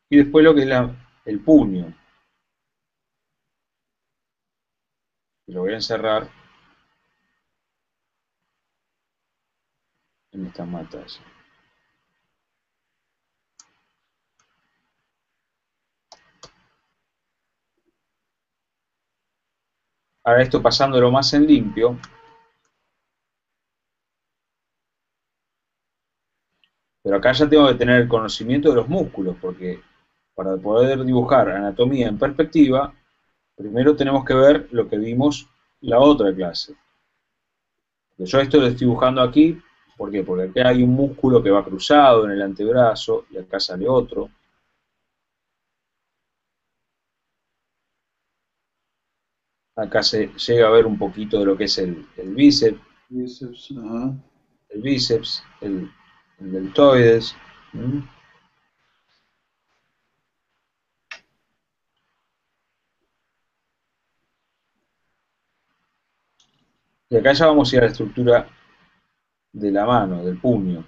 Y después lo que es la, el puño. Lo voy a encerrar en estas matas. Ahora esto pasándolo más en limpio. Pero acá ya tengo que tener conocimiento de los músculos, porque para poder dibujar anatomía en perspectiva, primero tenemos que ver lo que vimos la otra clase. Yo esto lo estoy dibujando aquí, ¿por qué? Porque acá hay un músculo que va cruzado en el antebrazo y acá sale otro. Acá se llega a ver un poquito de lo que es el, el bíceps, bíceps uh-huh. el bíceps, el, el deltoides. ¿Mm? Y acá ya vamos a ir a la estructura de la mano, del puño.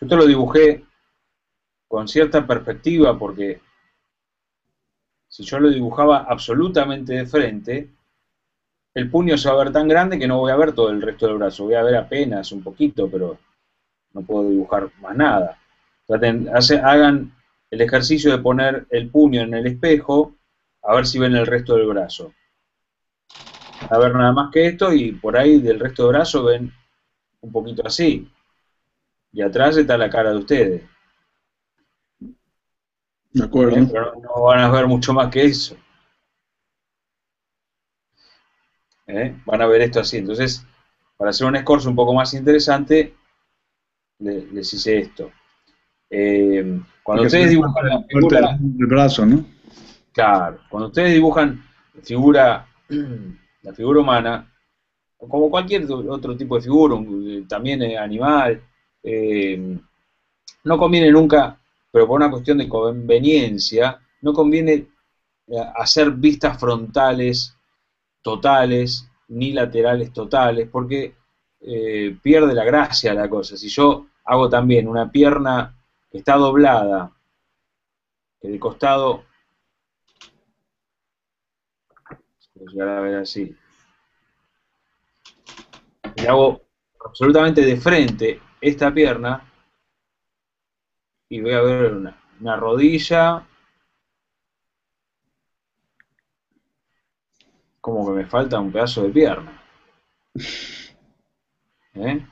Yo esto lo dibujé con cierta perspectiva porque si yo lo dibujaba absolutamente de frente, el puño se va a ver tan grande que no voy a ver todo el resto del brazo, voy a ver apenas un poquito, pero no puedo dibujar más nada. Traten, hace, hagan el ejercicio de poner el puño en el espejo, a ver si ven el resto del brazo. A ver nada más que esto y por ahí del resto del brazo ven un poquito así. Y atrás está la cara de ustedes. De acuerdo. ¿Eh? Pero no van a ver mucho más que eso. ¿Eh? Van a ver esto así. Entonces, para hacer un escorzo un poco más interesante, les, les hice esto. Eh, cuando ustedes dibujan la figura del brazo, ¿no? Claro. Cuando ustedes dibujan figura, la figura humana, como cualquier otro tipo de figura, también animal. Eh, no conviene nunca, pero por una cuestión de conveniencia, no conviene hacer vistas frontales totales, ni laterales totales, porque eh, pierde la gracia la cosa. Si yo hago también una pierna que está doblada, que de costado, voy a llegar a ver así, y hago absolutamente de frente esta pierna y voy a ver una, una rodilla, como que me falta un pedazo de pierna. ¿Eh?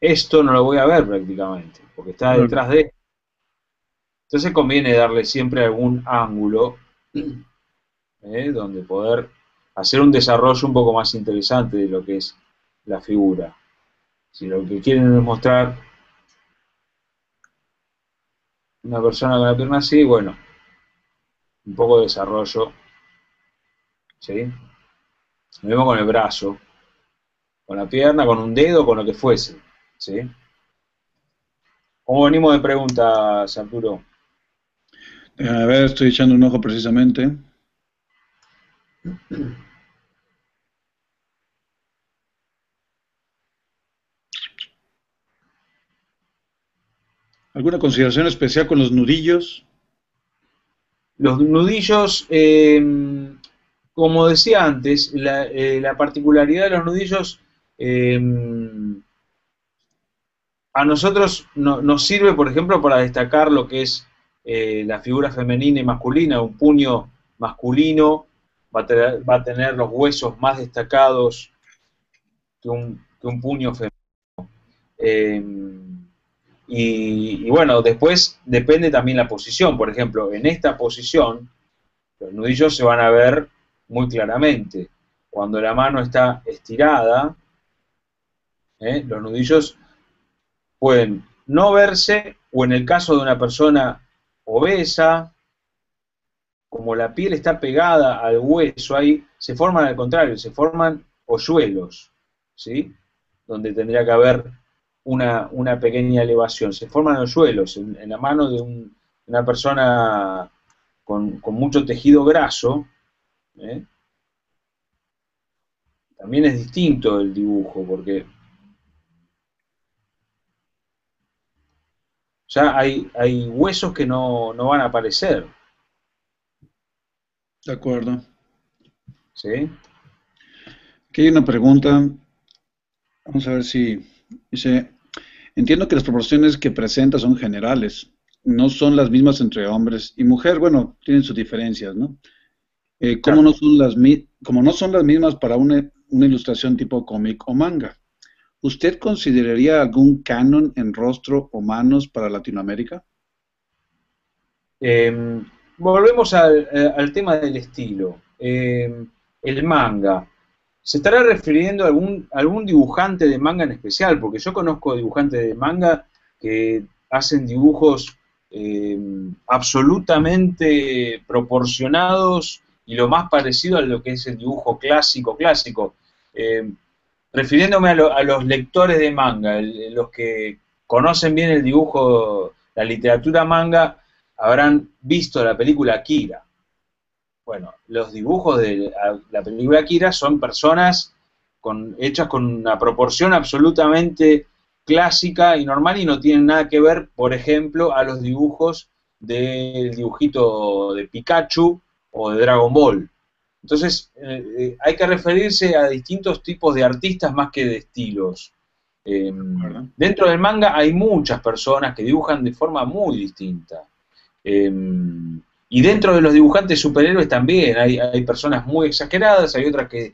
Esto no lo voy a ver prácticamente, porque está detrás de esto. Entonces conviene darle siempre algún ángulo, ¿eh? Donde poder hacer un desarrollo un poco más interesante de lo que es la figura. Si lo que quieren es mostrar una persona con la pierna así, bueno, un poco de desarrollo, ¿sí? Lo mismo con el brazo, con la pierna, con un dedo, con lo que fuese, ¿sí? ¿Cómo venimos de preguntas, Arturo? A ver, estoy echando un ojo precisamente. ¿Alguna consideración especial con los nudillos? Los nudillos, eh, como decía antes, la, eh, la particularidad de los nudillos eh, a nosotros no, nos sirve, por ejemplo, para destacar lo que es eh, la figura femenina y masculina, un puño masculino va a tener, va a tener los huesos más destacados que un, que un puño femenino. Eh, y, y bueno, después depende también la posición. Por ejemplo, en esta posición los nudillos se van a ver muy claramente. Cuando la mano está estirada, ¿eh? los nudillos pueden no verse, o en el caso de una persona obesa, como la piel está pegada al hueso, ahí se forman, al contrario, se forman hoyuelos, ¿sí? Donde tendría que haber una, una pequeña elevación. Se forman hoyuelos en, en la mano de un, una persona con, con mucho tejido graso, ¿eh? También es distinto el dibujo, porque ya hay, hay huesos que no, no van a aparecer. De acuerdo. ¿Sí? Aquí hay una pregunta, vamos a ver si... Dice, entiendo que las proporciones que presenta son generales, no son las mismas entre hombres y mujer, bueno, tienen sus diferencias, ¿no? Eh, ¿cómo claro. no son las, como no son las mismas para una... una ilustración tipo cómic o manga. ¿Usted consideraría algún canon en rostro o manos para Latinoamérica? Eh, volvemos al, al tema del estilo. Eh, el manga. ¿Se estará refiriendo a algún, algún dibujante de manga en especial? Porque yo conozco dibujantes de manga que hacen dibujos eh, absolutamente proporcionados y lo más parecido a lo que es el dibujo clásico, clásico. Eh, refiriéndome a, lo, a los lectores de manga, el, los que conocen bien el dibujo, la literatura manga, habrán visto la película Akira. Bueno, los dibujos de la, la película Akira son personas con, hechas con una proporción absolutamente clásica y normal y no tienen nada que ver, por ejemplo, a los dibujos del dibujito de Pikachu o de Dragon Ball. Entonces, eh, hay que referirse a distintos tipos de artistas más que de estilos. Eh, dentro del manga hay muchas personas que dibujan de forma muy distinta. Eh, y dentro de los dibujantes superhéroes también hay, hay personas muy exageradas, hay otras que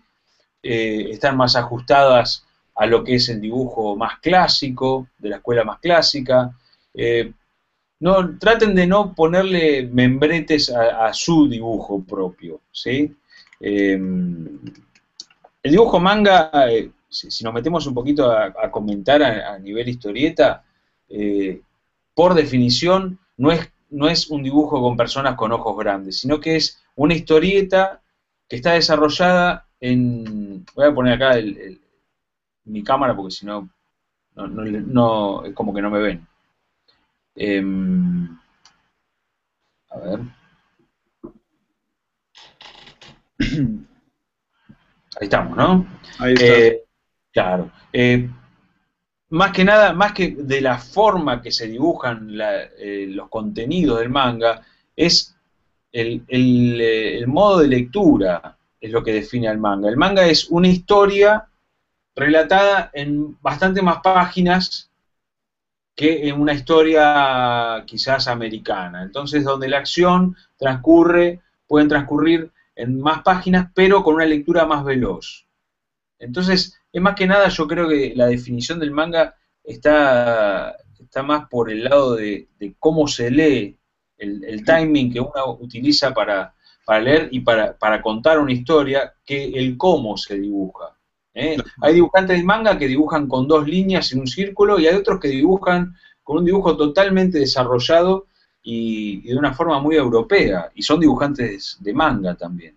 eh, están más ajustadas a lo que es el dibujo más clásico, de la escuela más clásica. Eh, No, traten de no ponerle membretes a, a su dibujo propio, ¿sí? Eh, el dibujo manga, eh, si, si nos metemos un poquito a, a comentar a, a nivel historieta, eh, por definición no es, no es un dibujo con personas con ojos grandes, sino que es una historieta que está desarrollada en... Voy a poner acá el, el, mi cámara porque si no, no, no, no, es como que no me ven. Eh, a ver. Ahí estamos, ¿no? Ahí está. Eh, claro. Eh, más que nada, más que de la forma que se dibujan la, eh, los contenidos del manga, es el, el, el modo de lectura es lo que define al manga. El manga es una historia relatada en bastante más páginas que en una historia quizás americana. Entonces, donde la acción transcurre, pueden transcurrir en más páginas, pero con una lectura más veloz. Entonces, es más que nada, yo creo que la definición del manga está, está más por el lado de, de cómo se lee, el, el timing que uno utiliza para, para leer y para, para contar una historia, que el cómo se dibuja. ¿Eh? Hay dibujantes de manga que dibujan con dos líneas en un círculo y hay otros que dibujan con un dibujo totalmente desarrollado y, y de una forma muy europea, y son dibujantes de manga también.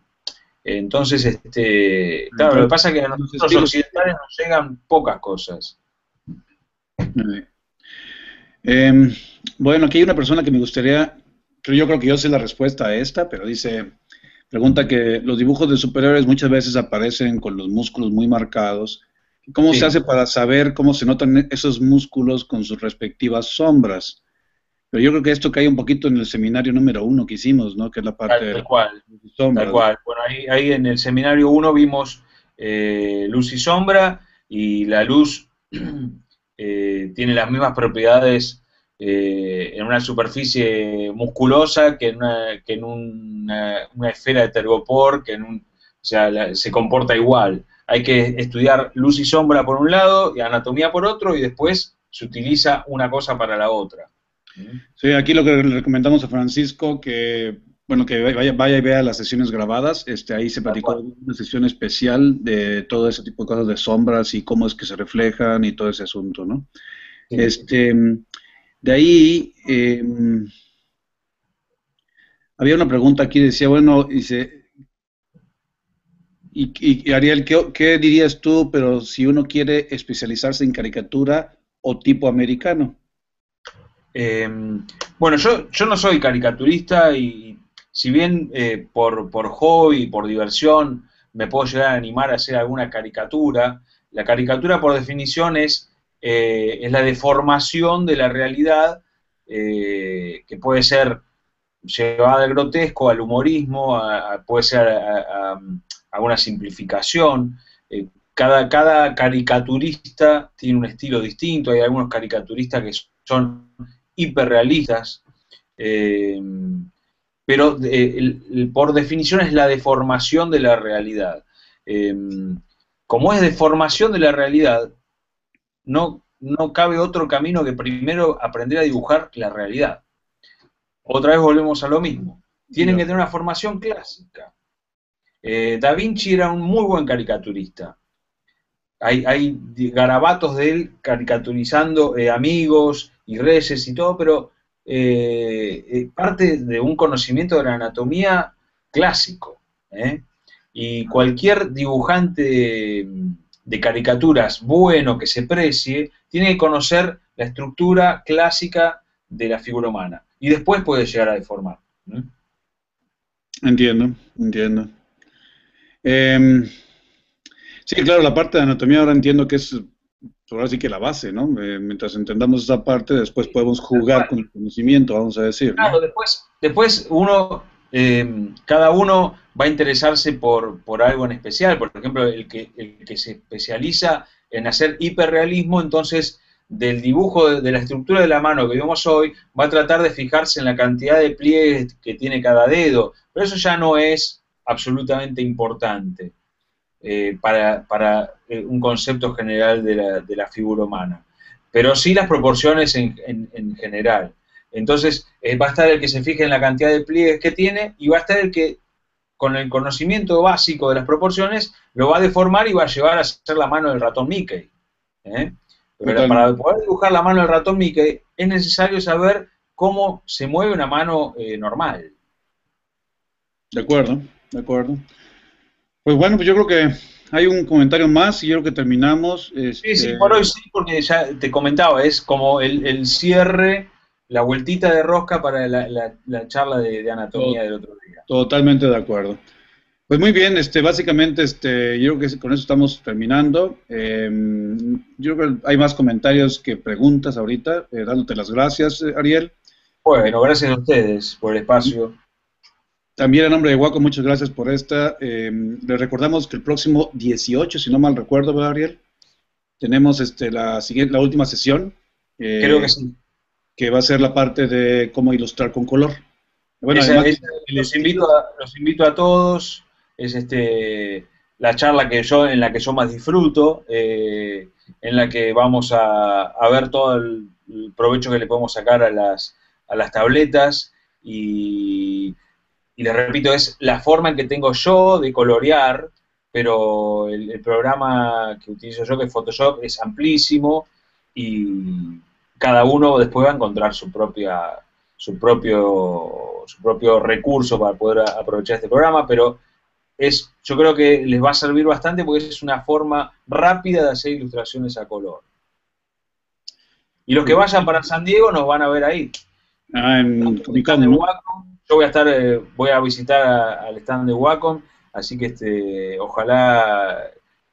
Entonces, este, claro, lo que pasa es que a nosotros los occidentales nos llegan pocas cosas. Eh, bueno, aquí hay una persona que me gustaría, yo creo que yo sé la respuesta a esta, pero dice... Pregunta que los dibujos de superhéroes muchas veces aparecen con los músculos muy marcados. ¿Cómo sí. se hace para saber cómo se notan esos músculos con sus respectivas sombras? Pero yo creo que esto cae un poquito en el seminario número uno que hicimos, ¿no? Que es la parte tal, tal cual, de luz y sombra. Tal cual. Bueno, ahí, ahí en el seminario uno vimos eh, luz y sombra, y la luz eh, tiene las mismas propiedades eh, en una superficie musculosa que en una, que en una, una esfera de tergopor, que en un, o sea, la, se comporta igual. Hay que estudiar luz y sombra por un lado y anatomía por otro, y después se utiliza una cosa para la otra. Sí, aquí lo que le recomendamos a Francisco, que bueno, que vaya, vaya y vea las sesiones grabadas, este, ahí se platicó una sesión especial de todo ese tipo de cosas de sombras y cómo es que se reflejan y todo ese asunto, ¿no? Sí. Este, de ahí, eh, había una pregunta aquí, decía, bueno, dice, y, y Ariel, ¿qué, qué dirías tú, pero si uno quiere especializarse en caricatura o tipo americano? Eh, bueno, yo, yo no soy caricaturista y si bien eh, por, por hobby, por diversión, me puedo llegar a animar a hacer alguna caricatura, la caricatura por definición es, eh, es la deformación de la realidad, eh, que puede ser llevada del grotesco al humorismo, a, a, puede ser a, a, a una simplificación. Eh, cada, cada caricaturista tiene un estilo distinto, hay algunos caricaturistas que son hiperrealistas, eh, pero eh, el, el, por definición es la deformación de la realidad. Eh, como es deformación de la realidad, no, no cabe otro camino que primero aprender a dibujar la realidad. Otra vez volvemos a lo mismo. Tienen que tener una formación clásica. Eh, Da Vinci era un muy buen caricaturista. Hay, hay garabatos de él caricaturizando eh, amigos y reyes y todo, pero eh, eh, parte de un conocimiento de la anatomía clásico, ¿eh? Y cualquier dibujante de caricaturas bueno que se precie, tiene que conocer la estructura clásica de la figura humana, y después puede llegar a deformar, ¿eh? Entiendo, entiendo. Eh, sí, claro, la parte de anatomía ahora entiendo que es... ahora sí que la base, ¿no? Eh, mientras entendamos esa parte, después podemos jugar con el conocimiento, vamos a decir, ¿no? Claro, después, después uno, eh, cada uno va a interesarse por, por algo en especial. Por ejemplo, el que, el que se especializa en hacer hiperrealismo, entonces del dibujo de, de la estructura de la mano que vimos hoy, va a tratar de fijarse en la cantidad de pliegues que tiene cada dedo, pero eso ya no es absolutamente importante. Eh, para, para eh, un concepto general de la, de la figura humana, pero sí las proporciones en, en, en general. Entonces eh, va a estar el que se fije en la cantidad de pliegues que tiene, y va a estar el que con el conocimiento básico de las proporciones lo va a deformar y va a llevar a ser la mano del ratón Mickey, ¿eh? Pero para poder dibujar la mano del ratón Mickey es necesario saber cómo se mueve una mano eh, normal. De acuerdo, de acuerdo. Pues bueno, pues yo creo que hay un comentario más y yo creo que terminamos. Este... Sí, sí, por hoy sí, porque ya te comentaba, es como el, el cierre, la vueltita de rosca para la, la, la charla de, de anatomía Tot del otro día. Totalmente de acuerdo. Pues muy bien, este, básicamente este, yo creo que con eso estamos terminando. Eh, yo creo que hay más comentarios que preguntas ahorita, eh, dándote las gracias, Ariel. Bueno, gracias a ustedes por el espacio. También a nombre de Wacom, muchas gracias por esta. Eh, les recordamos que el próximo dieciocho, si no mal recuerdo, Gabriel, tenemos este, la, siguiente, la última sesión. Eh, Creo que sí. Que va a ser la parte de cómo ilustrar con color. Bueno, esa, además, esa, los, invito a, los invito a todos. Es este, la charla que yo, en la que yo más disfruto, eh, en la que vamos a, a ver todo el, el provecho que le podemos sacar a las, a las tabletas. Y... Y les repito, es la forma en que tengo yo de colorear, pero el, el programa que utilizo yo, que es Photoshop, es amplísimo y cada uno después va a encontrar su propia su propio su propio recurso para poder a, aprovechar este programa, pero es yo creo que les va a servir bastante porque es una forma rápida de hacer ilustraciones a color. Y los que vayan para San Diego nos van a ver ahí. Ah, en yo voy a estar, eh, voy a visitar a, al stand de Wacom, así que este, ojalá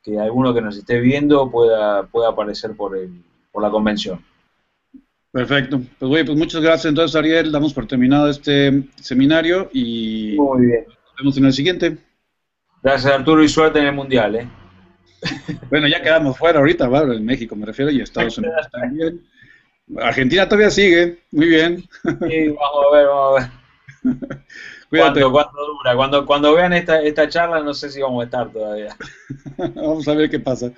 que alguno que nos esté viendo pueda, pueda aparecer por, el, por la convención. Perfecto. Pues, güey, pues muchas gracias. Entonces, Ariel, damos por terminado este seminario y muy bien. Nos vemos en el siguiente. Gracias, Arturo, y suerte en el Mundial, ¿eh? Bueno, ya quedamos fuera ahorita, ¿vale? En México me refiero y Estados Unidos también. Argentina todavía sigue, muy bien. Sí, vamos a ver, vamos a ver. Cuídate. ¿Cuándo, cuándo dura? Cuando, cuando vean esta, esta charla no sé si vamos a estar todavía. Vamos a ver qué pasa.